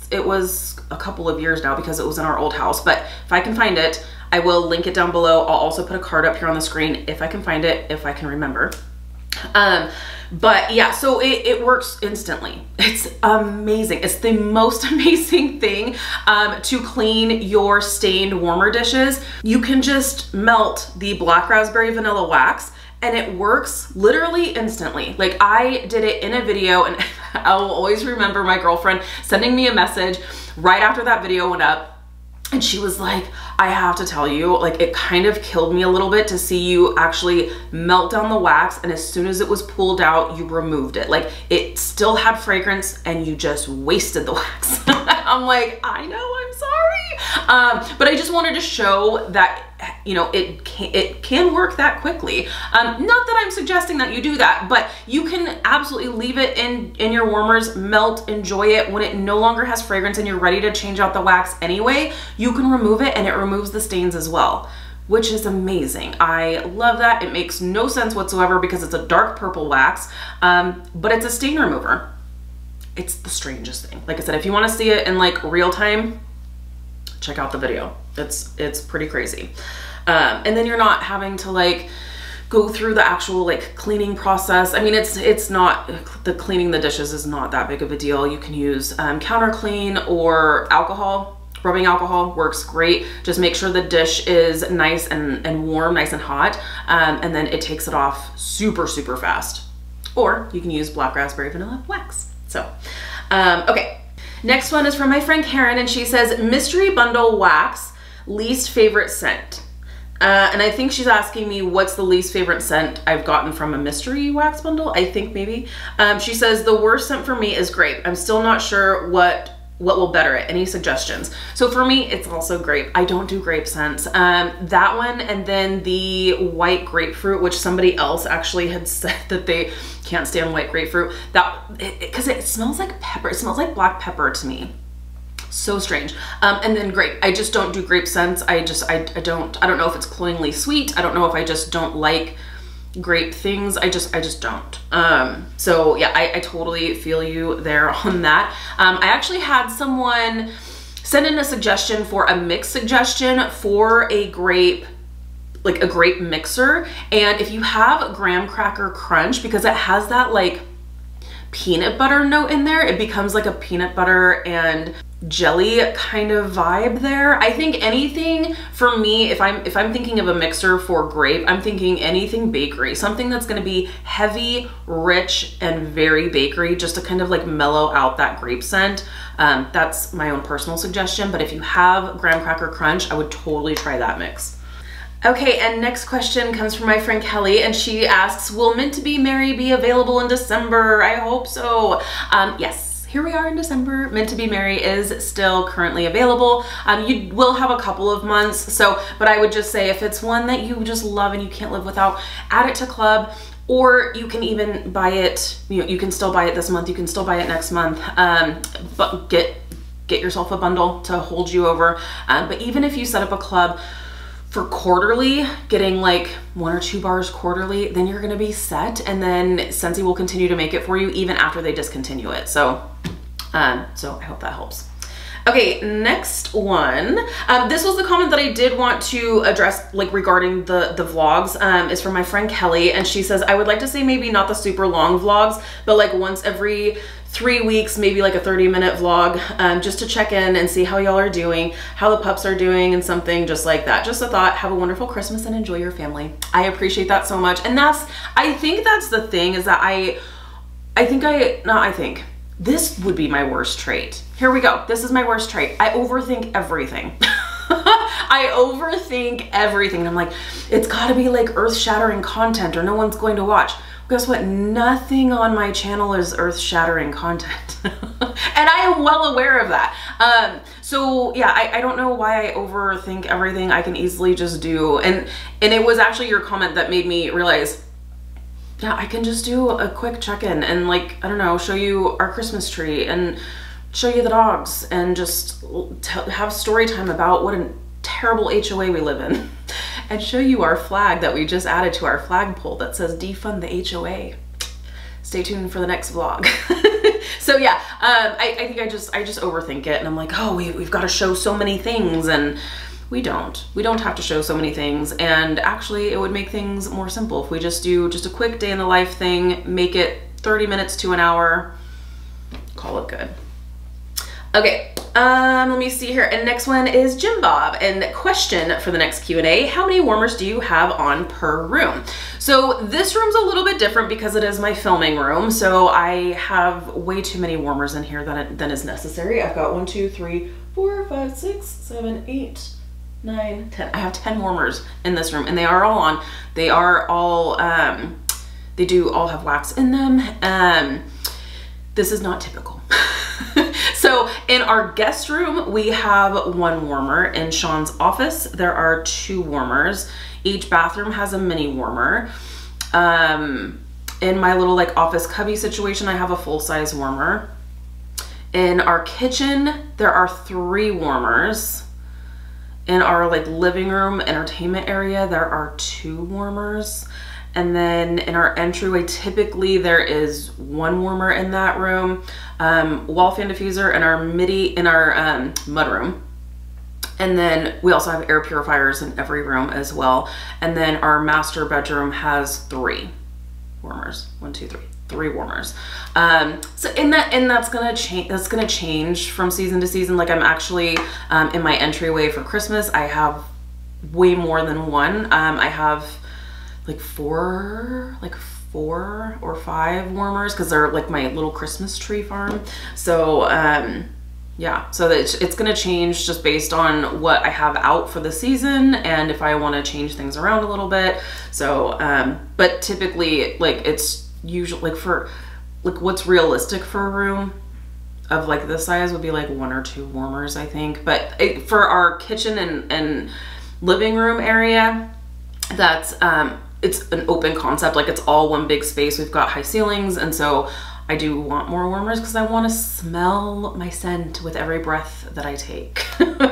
a couple of years now because it was in our old house, but if I can find it, I will link it down below. I'll also put a card up here on the screen if I can find it, if I can remember. But yeah, so it works instantly. It's amazing. It's the most amazing thing to clean your stained warmer dishes. You can just melt the black raspberry vanilla wax, and it works literally instantly. Like, I did it in a video, and I will always remember my girlfriend sending me a message right after that video went up. And she was like, I have to tell you, like, it kind of killed me a little bit to see you actually melt down the wax, and as soon as it was pulled out, you removed it. Like, it still had fragrance and you just wasted the wax. I'm like, I know, I'm sorry. But I just wanted to show that, you know, it can work that quickly. Not that I'm suggesting that you do that, but you can absolutely leave it in your warmers, melt, enjoy it. When it no longer has fragrance and you're ready to change out the wax anyway, you can remove it, and it removes the stains as well, which is amazing. I love that. It makes no sense whatsoever because it's a dark purple wax, but it's a stain remover. It's the strangest thing. Like I said, if you want to see it in like real time, check out the video. It's pretty crazy. And then you're not having to like go through the actual like cleaning process. I mean, it's not, the cleaning the dishes is not that big of a deal. You can use counter clean or alcohol. Rubbing alcohol works great. Just make sure the dish is nice and warm, nice and hot. And then it takes it off super, super fast. or you can use Black Raspberry Vanilla wax. So, okay. Next one is from my friend Karen, and she says, mystery bundle wax, least favorite scent. And I think she's asking me what's the least favorite scent I've gotten from a mystery wax bundle, I think maybe. She says, the worst scent for me is grape. I'm still not sure what will better it. Any suggestions? So for me, it's also grape. I don't do grape scents. That one, and then the white grapefruit, which somebody else actually had said that they can't stand white grapefruit. Because it smells like pepper. It smells like black pepper to me. So strange. And then grape. I just don't do grape scents. I don't know if it's cloyingly sweet. I don't know if I just don't like grape things. I just don't. So yeah, I totally feel you there on that. I actually had someone send in a suggestion for a mix suggestion for a grape, like a grape mixer. And if you have Graham Cracker Crunch, because it has that like peanut butter note in there, it becomes like a peanut butter and jelly kind of vibe there. I think anything for me, if I'm thinking of a mixer for grape, I'm thinking anything bakery, something that's going to be heavy, rich, and very bakery, just to kind of like mellow out that grape scent. That's my own personal suggestion, but if you have Graham Cracker Crunch, I would totally try that mix. Okay, and next question comes from my friend Kelly, and she asks, will Meant to Be Merry be available in December? I hope so. Yes. Here we are in December. Meant to Be Merry is still currently available. You will have a couple of months, so, but I would just say if it's one that you just love and you can't live without, add it to club, or you can even buy it, you know, you can still buy it this month, you can still buy it next month, but get yourself a bundle to hold you over. But even if you set up a club for quarterly, getting like 1 or 2 bars quarterly, then you're gonna be set, and then Scentsy will continue to make it for you even after they discontinue it. So, so I hope that helps. Okay, next one. This was the comment that I did want to address, like regarding the vlogs, is from my friend Kelly, and she says, I would like to say maybe not the super long vlogs, but like once every 3 weeks, maybe like a 30-minute vlog, just to check in and see how y'all are doing, how the pups are doing, and something just like that. Just a thought, have a wonderful Christmas and enjoy your family. I appreciate that so much. And that's, I think that's the thing, is that I think this would be my worst trait. Here we go. This is my worst trait. I overthink everything. I overthink everything. And I'm like, it's gotta be like earth-shattering content or no one's going to watch. Well, guess what? Nothing on my channel is earth-shattering content. And I am well aware of that. So yeah, I don't know why I overthink everything. I can easily just do, and it was actually your comment that made me realize, yeah, I can just do a quick check-in and like, I don't know, show you our Christmas tree and show you the dogs and just have story time about what a terrible HOA we live in and show you our flag that we just added to our flagpole that says defund the HOA. Stay tuned for the next vlog. So yeah, I think I just overthink it, and I'm like, oh, we've got to show so many things, and we don't have to show so many things. And actually it would make things more simple if we just do just a quick day in the life thing, make it 30 minutes to an hour, call it good. Okay, let me see here. And next one is Jim Bob, and question for the next Q&A, how many warmers do you have on per room? So this room's a little bit different because it is my filming room. So I have way too many warmers in here than is necessary. I've got 1, 2, 3, 4, 5, 6, 7, 8, 9, 10. I have 10 warmers in this room, and they are all on. They are all, they do all have wax in them. This is not typical. So in our guest room, we have 1 warmer. In Shawn's office, there are 2 warmers. Each bathroom has a mini warmer. In my little like office cubby situation, I have a full-size warmer. In our kitchen, there are 3 warmers. In our like living room entertainment area, there are 2 warmers. And then in our entryway, typically there is 1 warmer in that room. Wall fan diffuser in our mudroom. And then we also have air purifiers in every room as well. And then our master bedroom has 3 warmers. 1, 2, 3 warmers. So that's gonna change from season to season. Like I'm actually in my entryway for Christmas, I have way more than 1. I have like four, like 4 or 5 warmers because they're like my little Christmas tree farm. So yeah, so it's gonna change just based on what I have out for the season and if I want to change things around a little bit. So but typically, like, it's usually like for like what's realistic for a room of like this size would be like 1 or 2 warmers, I think. But for our kitchen and living room area, that's it's an open concept, like it's all one big space. We've got high ceilings, and so I do want more warmers because I want to smell my scent with every breath that I take.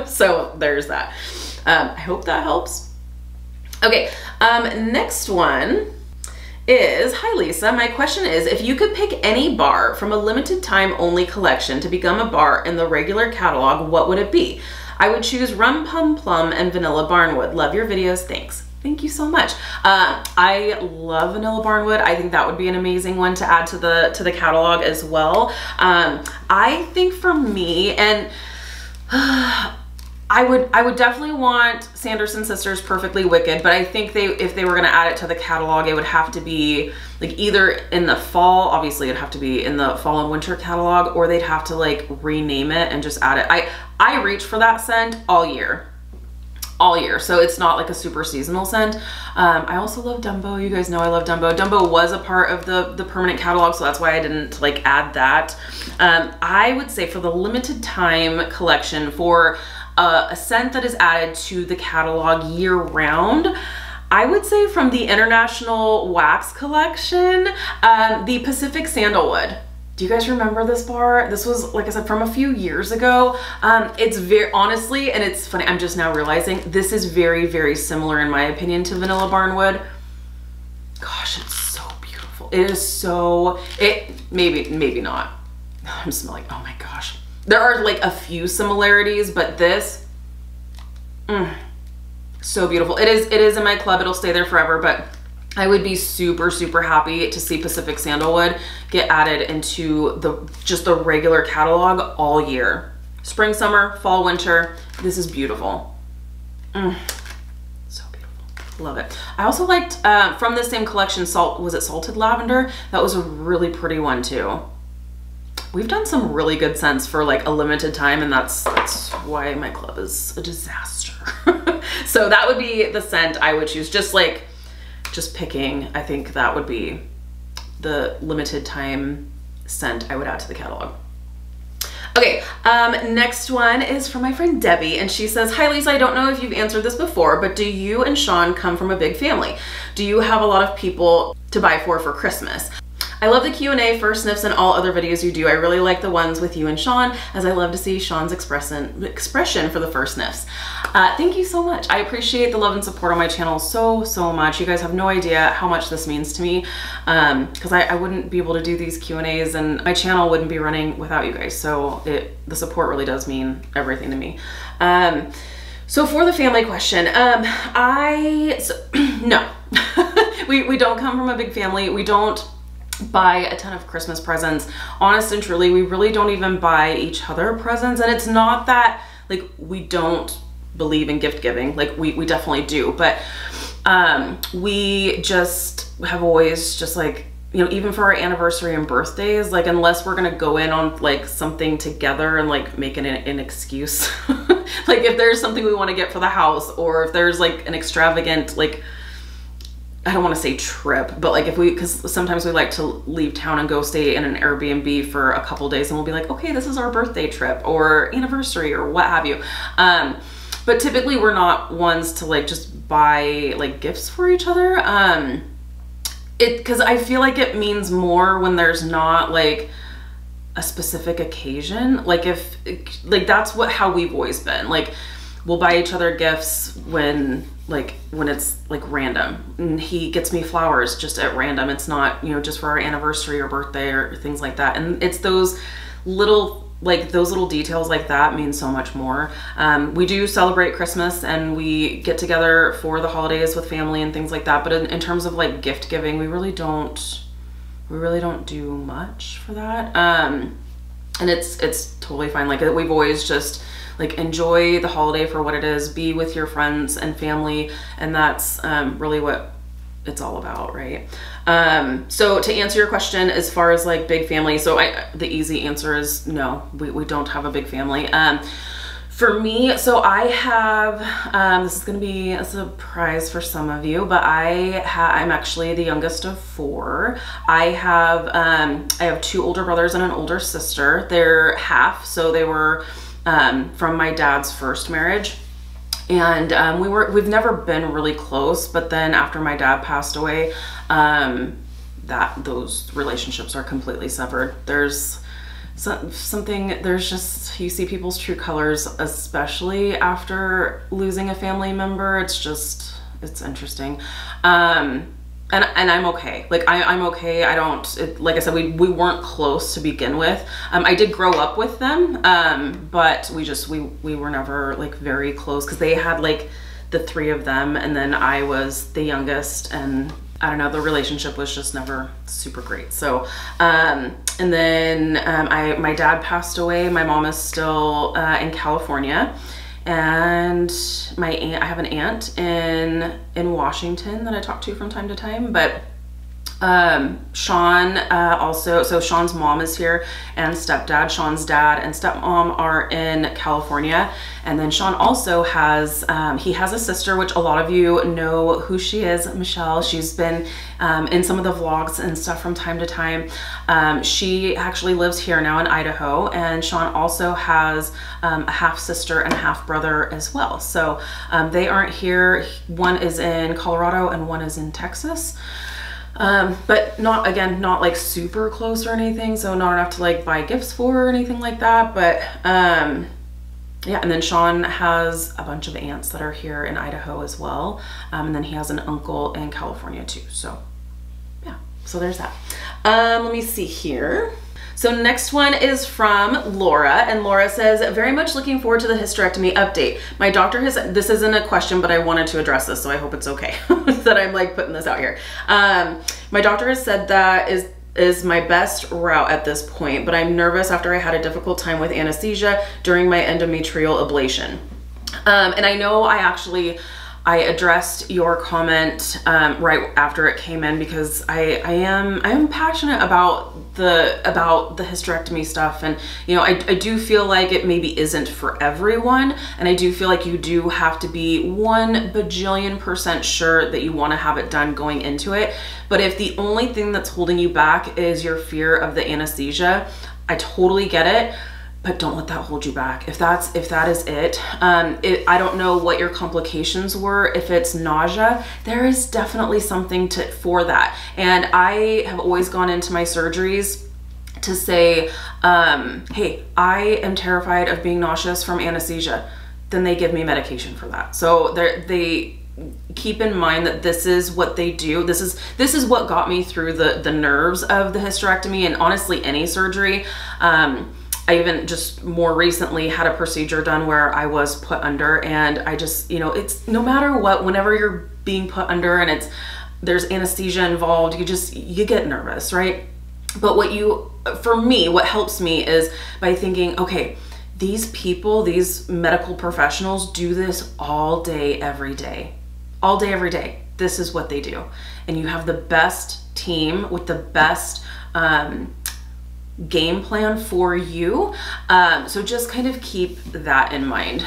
So there's that. I hope that helps. Okay, next one is, hi Lisa, my question is, if you could pick any bar from a limited time only collection to become a bar in the regular catalog, what would it be? I would choose Rum Pum Plum and Vanilla Barnwood. Love your videos, thanks. Thank you so much. I love Vanilla Barnwood. I think that would be an amazing one to add to the catalog as well. I think for me, and I would definitely want Sanderson Sisters Perfectly Wicked, but I think if they were gonna add it to the catalog, it would have to be like either in the fall, obviously it'd have to be in the fall and winter catalog, or they'd have to like rename it and just add it. I reach for that scent all year, so it's not like a super seasonal scent. I also love Dumbo. You guys know I love Dumbo. Dumbo was a part of the permanent catalog, so that's why I didn't like add that. I would say for the limited time collection, for a scent that is added to the catalog year round, I would say from the International Wax Collection, the Pacific Sandalwood. Do you guys remember this bar? This was, like I said, from a few years ago. It's very, honestly, and it's funny, I'm just now realizing this is very, very similar in my opinion to Vanilla Barnwood. Gosh, it's so beautiful. It is so, it, maybe not. I'm smelling, oh my gosh. There are like a few similarities, but this, so beautiful. It is in my club, it'll stay there forever, but I would be super, super happy to see Pacific Sandalwood get added into just the regular catalog all year. Spring, summer, fall, winter. This is beautiful. So beautiful. Love it. I also liked, from the same collection, Salted Lavender? That was a really pretty one too. We've done some really good scents for like a limited time, and that's why my club is a disaster. So that would be the scent I would choose. Just picking, I think that would be the limited time scent I would add to the catalog. Okay, next one is from my friend Debbie, and she says, hi Lisa, I don't know if you've answered this before, but do you and Shawn come from a big family? Do you have a lot of people to buy for Christmas? I love the Q&A, first sniffs, and all other videos you do. I really like the ones with you and Shawn, as I love to see Shawn's expression for the first sniffs. Thank you so much. I appreciate the love and support on my channel so, so much. You guys have no idea how much this means to me, because I wouldn't be able to do these Q&As, and my channel wouldn't be running without you guys. So the support really does mean everything to me. So for the family question, no, we don't come from a big family. We don't buy a ton of Christmas presents. Honest and truly, we really don't even buy each other presents. And it's not that like we don't believe in gift giving, like we definitely do, but we just have always just like, you know, even for our anniversary and birthdays, like unless we're gonna go in on like something together and like make an excuse, like if there's something we want to get for the house, or if there's like an extravagant, like, I don't want to say trip, but like if we, because sometimes we like to leave town and go stay in an Airbnb for a couple days, and we'll be like, okay, this is our birthday trip or anniversary or what have you. But typically we're not ones to like just buy like gifts for each other. Because I feel like it means more when there's not like a specific occasion. Like if, like that's what, how we've always been. Like we'll buy each other gifts when it's like random, and he gets me flowers just at random. It's not, you know, just for our anniversary or birthday or things like that. And it's those little details like that mean so much more. We do celebrate Christmas and we get together for the holidays with family and things like that. But in terms of like gift giving, we really don't do much for that. And it's totally fine. Like we've always just like enjoy the holiday for what it is, be with your friends and family. And that's really what it's all about, right? So to answer your question, as far as like big family, so the easy answer is no, we don't have a big family. For me, so I have, this is going to be a surprise for some of you, but I'm actually the youngest of four. I have two older brothers and an older sister. They're half, so they were from my dad's first marriage. And we've never been really close, but then after my dad passed away, those relationships are completely severed. There's just, you see people's true colors, especially after losing a family member. It's interesting. And I'm okay. Like I'm okay. Like I said, we weren't close to begin with. I did grow up with them. But we were never like very close, cause they had like the three of them. And then I was the youngest, and I don't know, the relationship was just never super great. So, and then my dad passed away. My mom is still in California, and my aunt, I have an aunt in Washington that I talk to from time to time. But Shawn also, so Shawn's mom is here, and stepdad. Shawn's dad and stepmom are in California. And then Shawn also has, he has a sister, which a lot of you know who she is, Michelle. She's been in some of the vlogs and stuff from time to time. She actually lives here now in Idaho, and Shawn also has a half sister and a half brother as well. So they aren't here. One is in Colorado and one is in Texas. But not like super close or anything. So not enough to like buy gifts for or anything like that. But, yeah. And then Shawn has a bunch of aunts that are here in Idaho as well. And then he has an uncle in California too. So yeah, so there's that. Let me see here. So next one is from Laura, and Laura says, very much looking forward to the hysterectomy update. My doctor has, this isn't a question, but I wanted to address this, so I hope it's okay that I'm like putting this out here. My doctor has said that is my best route at this point, but I'm nervous after I had a difficult time with anesthesia during my endometrial ablation. And I know I addressed your comment right after it came in, because I am passionate about the hysterectomy stuff, and you know I do feel like it maybe isn't for everyone, and I do feel like you do have to be 1 bajillion% sure that you want to have it done going into it. But if the only thing that's holding you back is your fear of the anesthesia, I totally get it. But don't let that hold you back. If that is it, I don't know what your complications were. If it's nausea, there is definitely something for that. And I have always gone into my surgeries to say, hey, I am terrified of being nauseous from anesthesia. Then they give me medication for that. So they keep in mind that this is what they do. This is what got me through the nerves of the hysterectomy, and honestly any surgery. I even just more recently had a procedure done where I was put under, and I just, you know, it's no matter what, whenever you're being put under and there's anesthesia involved, you get nervous, right? But for me, what helps me is by thinking, okay, these medical professionals do this all day, every day, all day, every day. This is what they do. And you have the best team with the best, game plan for you. So just kind of keep that in mind.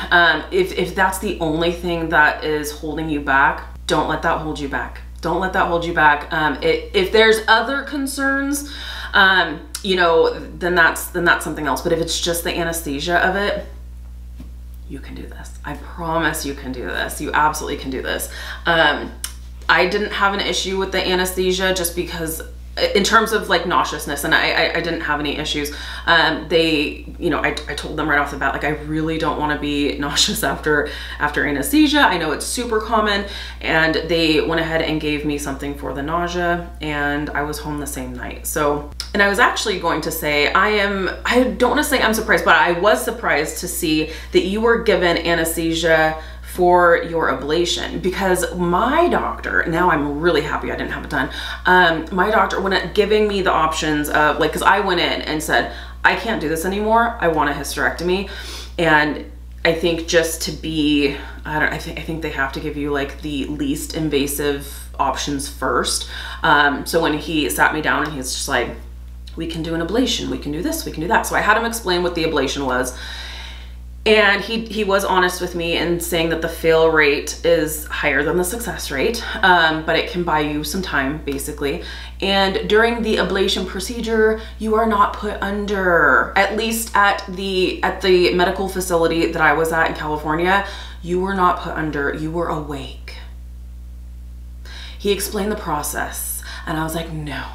If that's the only thing that is holding you back, don't let that hold you back. Don't let that hold you back. If there's other concerns, you know, then that's something else. But if it's just the anesthesia of it, you can do this. I promise you can do this. You absolutely can do this. I didn't have an issue with the anesthesia just because in terms of like nauseousness, and I didn't have any issues. They, you know, I told them right off the bat, like, I really don't want to be nauseous after anesthesia. I know it's super common. And they went ahead and gave me something for the nausea, and I was home the same night. So, and I was actually going to say, I don't want to say I'm surprised, but I was surprised to see that you were given anesthesia for your ablation, because my doctor, now I'm really happy I didn't have it done. My doctor, when giving me the options of like, cause I went in and said, I can't do this anymore. I want a hysterectomy. And I think just to be, I think they have to give you like the least invasive options first. So when he sat me down and he's just like, we can do an ablation, we can do this, we can do that. So I had him explain what the ablation was. And he was honest with me in saying that the fail rate is higher than the success rate, but it can buy you some time, basically. And during the ablation procedure, you are not put under. At least at the medical facility that I was at in California, you were not put under, you were awake. He explained the process, and I was like, no.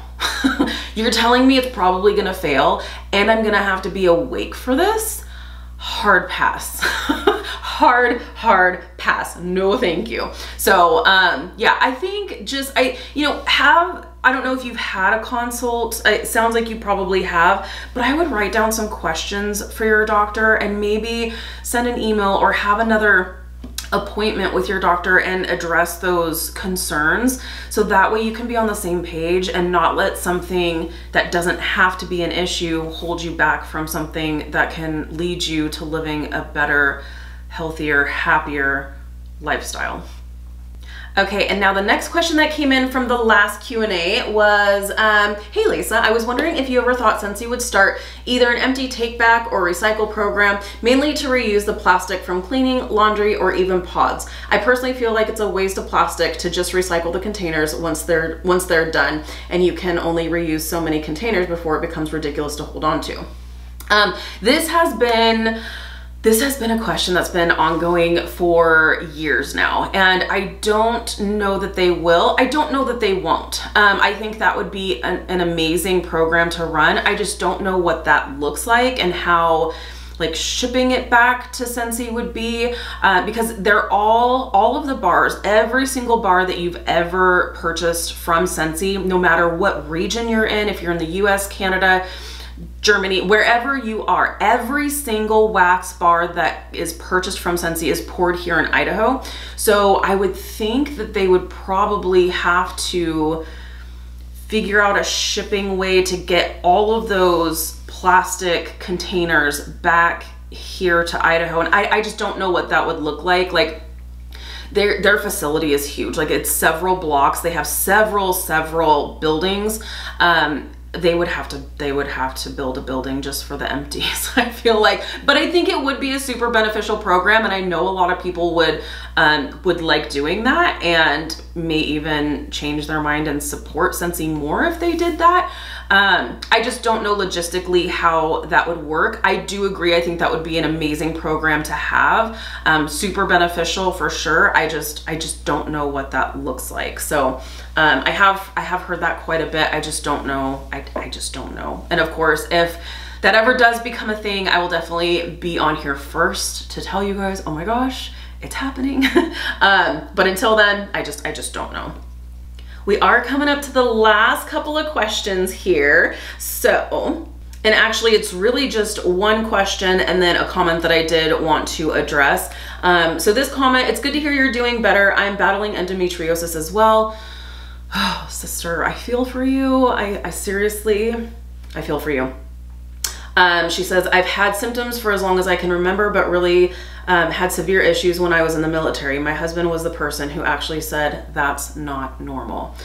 You're telling me it's probably gonna fail, and I'm gonna have to be awake for this? Hard pass. hard pass. No thank you. So yeah, I think just, I don't know if you've had a consult. It sounds like you probably have, but I would write down some questions for your doctor and maybe send an email or have another appointment with your doctor and address those concerns, so that way you can be on the same page and not let something that doesn't have to be an issue hold you back from something that can lead you to living a better, healthier, happier lifestyle. Okay, and now the next question that came in from the last Q&A was, hey Lisa, I was wondering if you ever thought Scentsy would start either an empty take back or recycle program, mainly to reuse the plastic from cleaning, laundry, or even pods. I personally feel like it's a waste of plastic to just recycle the containers once they're done, and you can only reuse so many containers before it becomes ridiculous to hold on to. This has been a question that's been ongoing for years now, and I don't know that they will. I don't know that they won't. I think that would be an amazing program to run. I just don't know what that looks like and how like shipping it back to Scentsy would be, because they're all of the bars, every single bar that you've ever purchased from Scentsy, no matter what region you're in, if you're in the US, Canada, Germany, wherever you are, every single wax bar that is purchased from Scentsy is poured here in Idaho. So I would think that they would probably have to figure out a shipping way to get all of those plastic containers back here to Idaho. And I just don't know what that would look like. Like their facility is huge. Like it's several blocks. They have several buildings. They would have to build a building just for the empties, I feel like. But I think it would be a super beneficial program, and I know a lot of people would like doing that and may even change their mind and support Scentsy more if they did that. I just don't know logistically how that would work. I do agree, I think that would be an amazing program to have, super beneficial for sure. I just don't know what that looks like. So I have heard that quite a bit. I just don't know. I just don't know. And of course, if that ever does become a thing, I will definitely be on here first to tell you guys, oh my gosh, it's happening. But until then, I just don't know. We are coming up to the last couple of questions here. So, and actually it's really just one question and then a comment that I did want to address. So this comment, it's good to hear you're doing better. I'm battling endometriosis as well. Oh, sister, I feel for you. I seriously, I feel for you. She says, I've had symptoms for as long as I can remember, but really had severe issues when I was in the military. My husband was the person who actually said, that's not normal.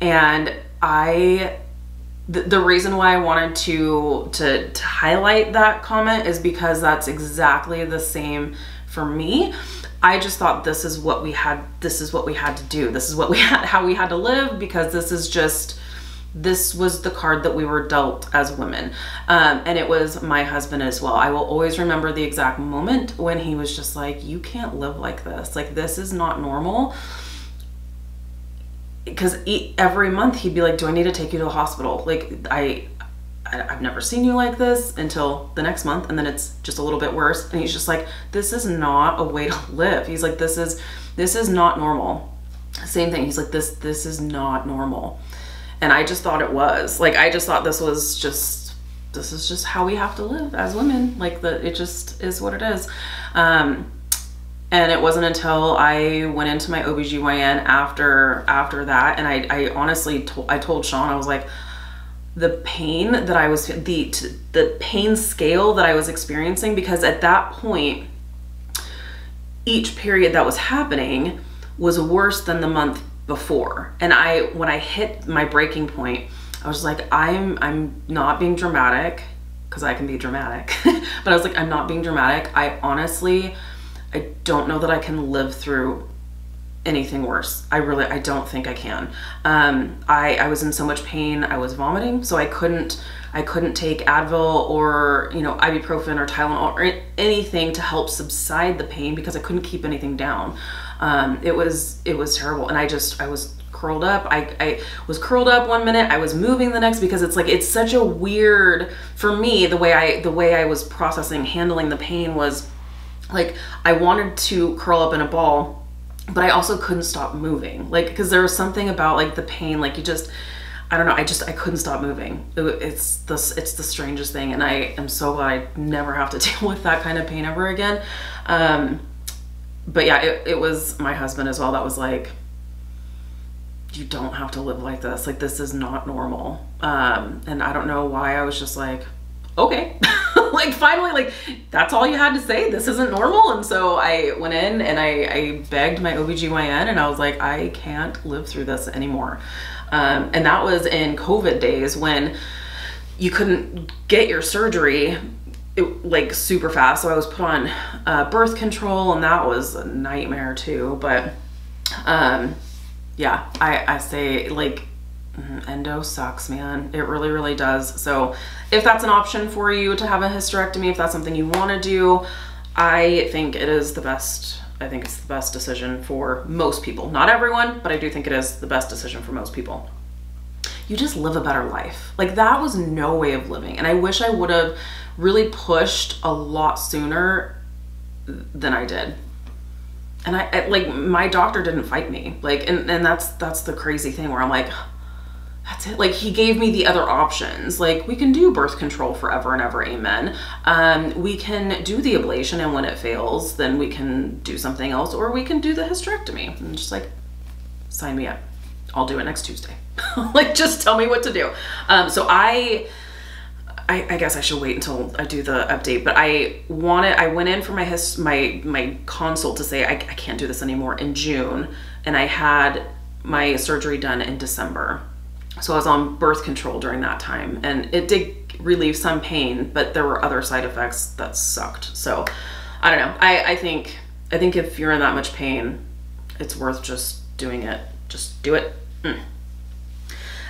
And the reason why I wanted to highlight that comment is because that's exactly the same for me. I just thought this is what we had to do. This is what we had, how we had to live, because this was the card that we were dealt as women. And it was my husband as well. I will always remember the exact moment when he was just like, you can't live like this. Like, this is not normal. Because every month he'd be like, do I need to take you to the hospital? Like I've never seen you like this until the next month, and then it's just a little bit worse. And he's just like, this is not a way to live. He's like, this is not normal. Same thing. He's like, this is not normal. And I just thought it was like, I just thought this is just how we have to live as women. Like it just is what it is. And it wasn't until I went into my OBGYN after that. And I honestly I told Shawn, I was like, the pain that I was, the pain scale that I was experiencing, because at that point each period that was happening was worse than the month before. And when I hit my breaking point, I was like, I'm not being dramatic, because I can be dramatic, but I was like, I'm not being dramatic. I honestly, I don't know that I can live through anything worse. I don't think I can. I was in so much pain, I was vomiting, so I couldn't take Advil or, you know, ibuprofen or Tylenol or anything to help subside the pain because I couldn't keep anything down. It was terrible. And I was curled up. I was curled up one minute, I was moving the next, because it's like, it's such a weird, for me, the way I was processing, handling the pain was like, I wanted to curl up in a ball, but I also couldn't stop moving. Like, cause there was something about like the pain, like you just, I don't know. I couldn't stop moving. It's the strangest thing. And I am so glad I never have to deal with that kind of pain ever again. But yeah, it was my husband as well. That was like, you don't have to live like this. Like, this is not normal. And I don't know why I was just like, okay, like finally, like that's all you had to say, this isn't normal. And so I went in and I begged my OBGYN and I was like, I can't live through this anymore. And that was in COVID days when you couldn't get your surgery like super fast. So I was put on birth control and that was a nightmare too. But yeah, I say like, endo sucks, man. It really, really does. So if that's an option for you to have a hysterectomy, if that's something you want to do, I think it is the best. I think it's the best decision for most people. Not everyone, but I do think it is the best decision for most people. You just live a better life. Like, that was no way of living. And I wish I would have really pushed a lot sooner than I did. And I like, my doctor didn't fight me. Like, and that's the crazy thing where I'm like, that's it. Like, he gave me the other options. Like, we can do birth control forever and ever, amen. We can do the ablation, and when it fails, then we can do something else, or we can do the hysterectomy. And just like, sign me up. I'll do it next Tuesday. Like, just tell me what to do. So I guess I should wait until I do the update, but I went in for my consult to say, I can't do this anymore in June. And I had my surgery done in December. So I was on birth control during that time, and it did relieve some pain, but there were other side effects that sucked. So I don't know. I think if you're in that much pain, it's worth just doing it. Just do it.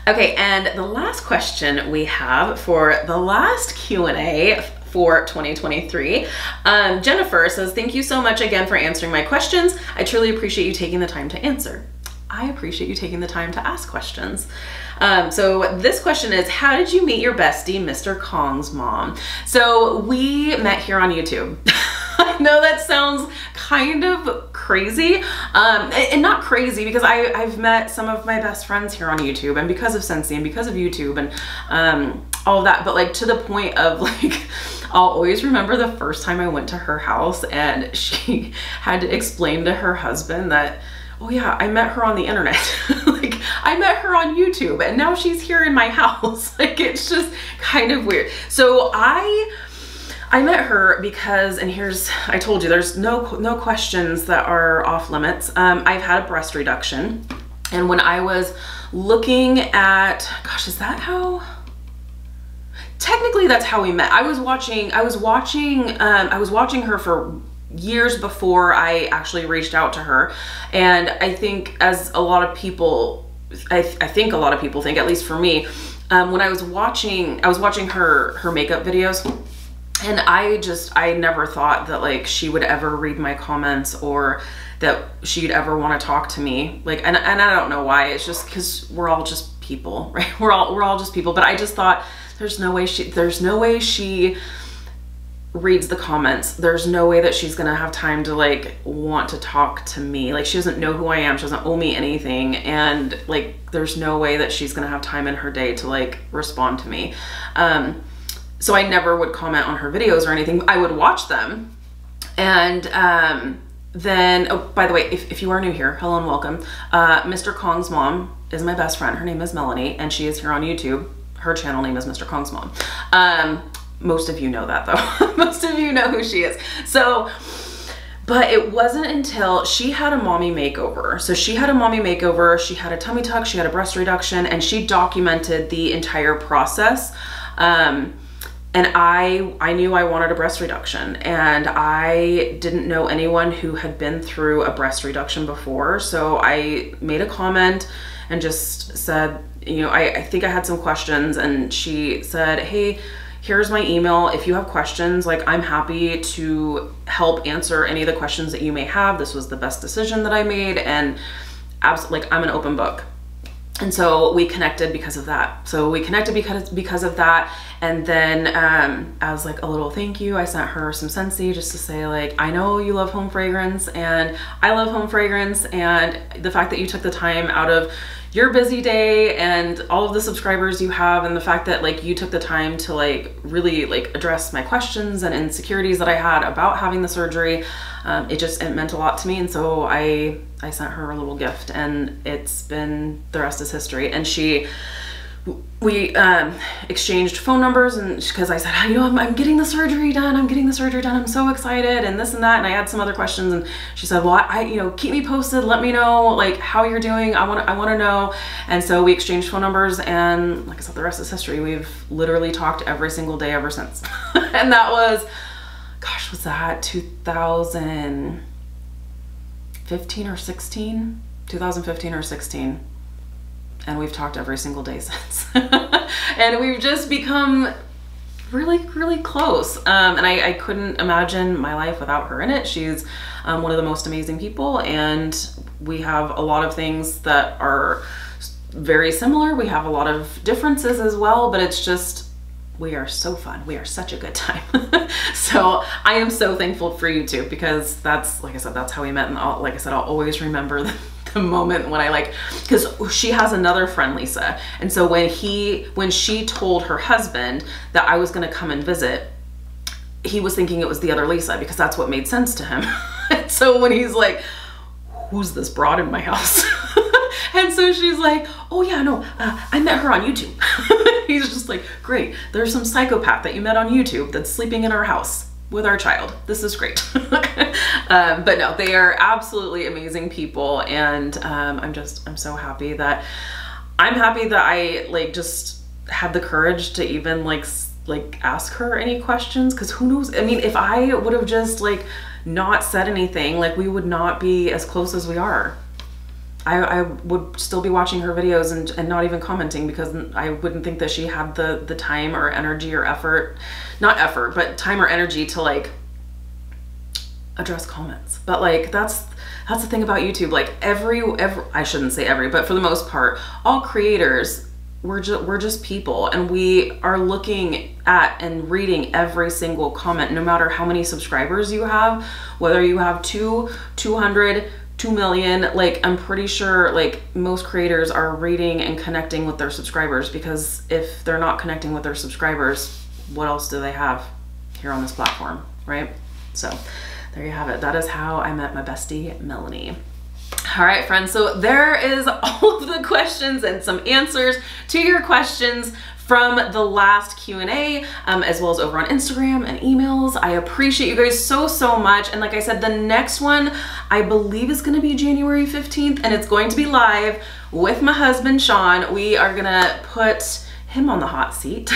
Okay. And the last question we have for the last Q&A for 2023. Jennifer says, thank you so much again for answering my questions. I truly appreciate you taking the time to answer. I appreciate you taking the time to ask questions. So this question is, how did you meet your bestie, Mr. Kong's mom? So we met here on YouTube. I know that sounds kind of crazy, and not crazy, because I've met some of my best friends here on YouTube, and because of Scentsy and because of YouTube and all of that, but like to the point of like, I'll always remember the first time I went to her house and she had to explain to her husband that, oh yeah, I met her on the internet. Like, I met her on YouTube and now she's here in my house. Like, it's just kind of weird. So I met her because, and here's, I told you, there's no questions that are off limits. I've had a breast reduction, and when I was looking at, gosh, is that how? Technically that's how we met. I was watching her for years before I actually reached out to her. And I think as a lot of people, I think a lot of people think, at least for me, when I was watching her makeup videos, and I never thought that like she would ever read my comments or that she'd ever want to talk to me. Like, and I don't know why. It's just cause we're all just people, right? We're all just people. But I just thought there's no way she reads the comments. There's no way that she's gonna have time to like want to talk to me. Like, she doesn't know who I am. She doesn't owe me anything. And like, there's no way that she's gonna have time in her day to like respond to me. So I never would comment on her videos or anything. I would watch them. And then, oh, by the way, if you are new here, hello and welcome. Mr. Kong's mom is my best friend. Her name is Melanie, and she is here on YouTube. Her channel name is Mr. Kong's mom. Most of you know that though. Most of you know who she is. So But it wasn't until she had a mommy makeover. So she had a mommy makeover, she had a tummy tuck, she had a breast reduction, and she documented the entire process. And I knew I wanted a breast reduction, and I didn't know anyone who had been through a breast reduction before. So I made a comment and just said, you know, I think I had some questions, and she said, hey, here's my email. If you have questions, like, I'm happy to help answer any of the questions that you may have. This was the best decision that I made, and like, I'm an open book. And so we connected because of that. And then as like a little thank you, I sent her some Scentsy just to say, like, I know you love home fragrance, and I love home fragrance, and the fact that you took the time out of your busy day and all of the subscribers you have, and the fact that, like, you took the time to, like, really, like, address my questions and insecurities that I had about having the surgery. It meant a lot to me, and so I sent her a little gift, and it's been, the rest is history. And we exchanged phone numbers, and because I said, oh, you know, I'm getting the surgery done. I'm so excited, and this and that. And I had some other questions, and she said, well, I you know, keep me posted. Let me know, like, how you're doing. I want to know. And so we exchanged phone numbers, and like I said, the rest is history. We've literally talked every single day ever since. And that was, gosh, was that 2015 or 16, and we've talked every single day since. And we've just become really, really close. And I couldn't imagine my life without her in it. She's one of the most amazing people, and we have a lot of things that are very similar. We have a lot of differences as well, but it's just, we are so fun. We are such a good time. So I am so thankful for you two, because that's, like I said, that's how we met. And like I said, I'll always remember the moment when I, like, because she has another friend, Lisa. And so when she told her husband that I was going to come and visit, he was thinking it was the other Lisa, because that's what made sense to him. And so when he's like, who's this broad in my house? And so she's like, oh yeah, no, I met her on YouTube. He's just like, great. There's some psychopath that you met on YouTube that's sleeping in our house with our child. This is great. But no, they are absolutely amazing people. And I'm so happy that I like just had the courage to even like ask her any questions, because who knows? I mean, if I would have just like not said anything, like, we would not be as close as we are. I would still be watching her videos and not even commenting, because I wouldn't think that she had the time or energy or effort, not effort, but time or energy to like address comments. But like, that's the thing about YouTube. Like I shouldn't say every, but for the most part, all creators, we're just people, and we are looking at and reading every single comment, no matter how many subscribers you have, whether you have 2, 200, 2 million, like, I'm pretty sure like most creators are reading and connecting with their subscribers, because if they're not connecting with their subscribers, what else do they have here on this platform, right? So there you have it. That is how I met my bestie, Melanie. All right, friends. So there is all of the questions and some answers to your questions from the last Q&A, as well as over on Instagram and emails. I appreciate you guys so, so much. And like I said, the next one, I believe, is gonna be January 15th, and it's going to be live with my husband, Shawn. We are gonna put him on the hot seat,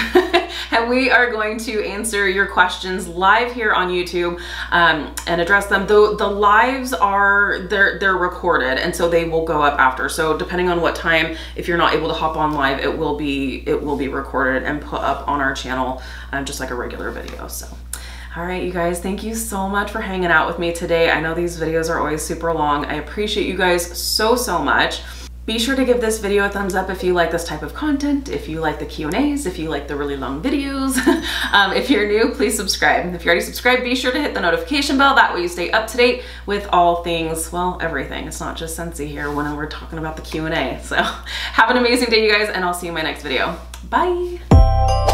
and we are going to answer your questions live here on YouTube, and address them. Though the lives are, they're recorded, and so they will go up after. So depending on what time, if you're not able to hop on live, it will be recorded and put up on our channel, just like a regular video. So all right, you guys, thank you so much for hanging out with me today. I know these videos are always super long. I appreciate you guys so, so much. Be sure to give this video a thumbs up if you like this type of content, if you like the Q&As, if you like the really long videos. If you're new, please subscribe. If you're already subscribed, be sure to hit the notification bell. That way you stay up to date with all things, well, everything. It's not just Scentsy here when we're talking about the Q&A. So have an amazing day, you guys, and I'll see you in my next video. Bye.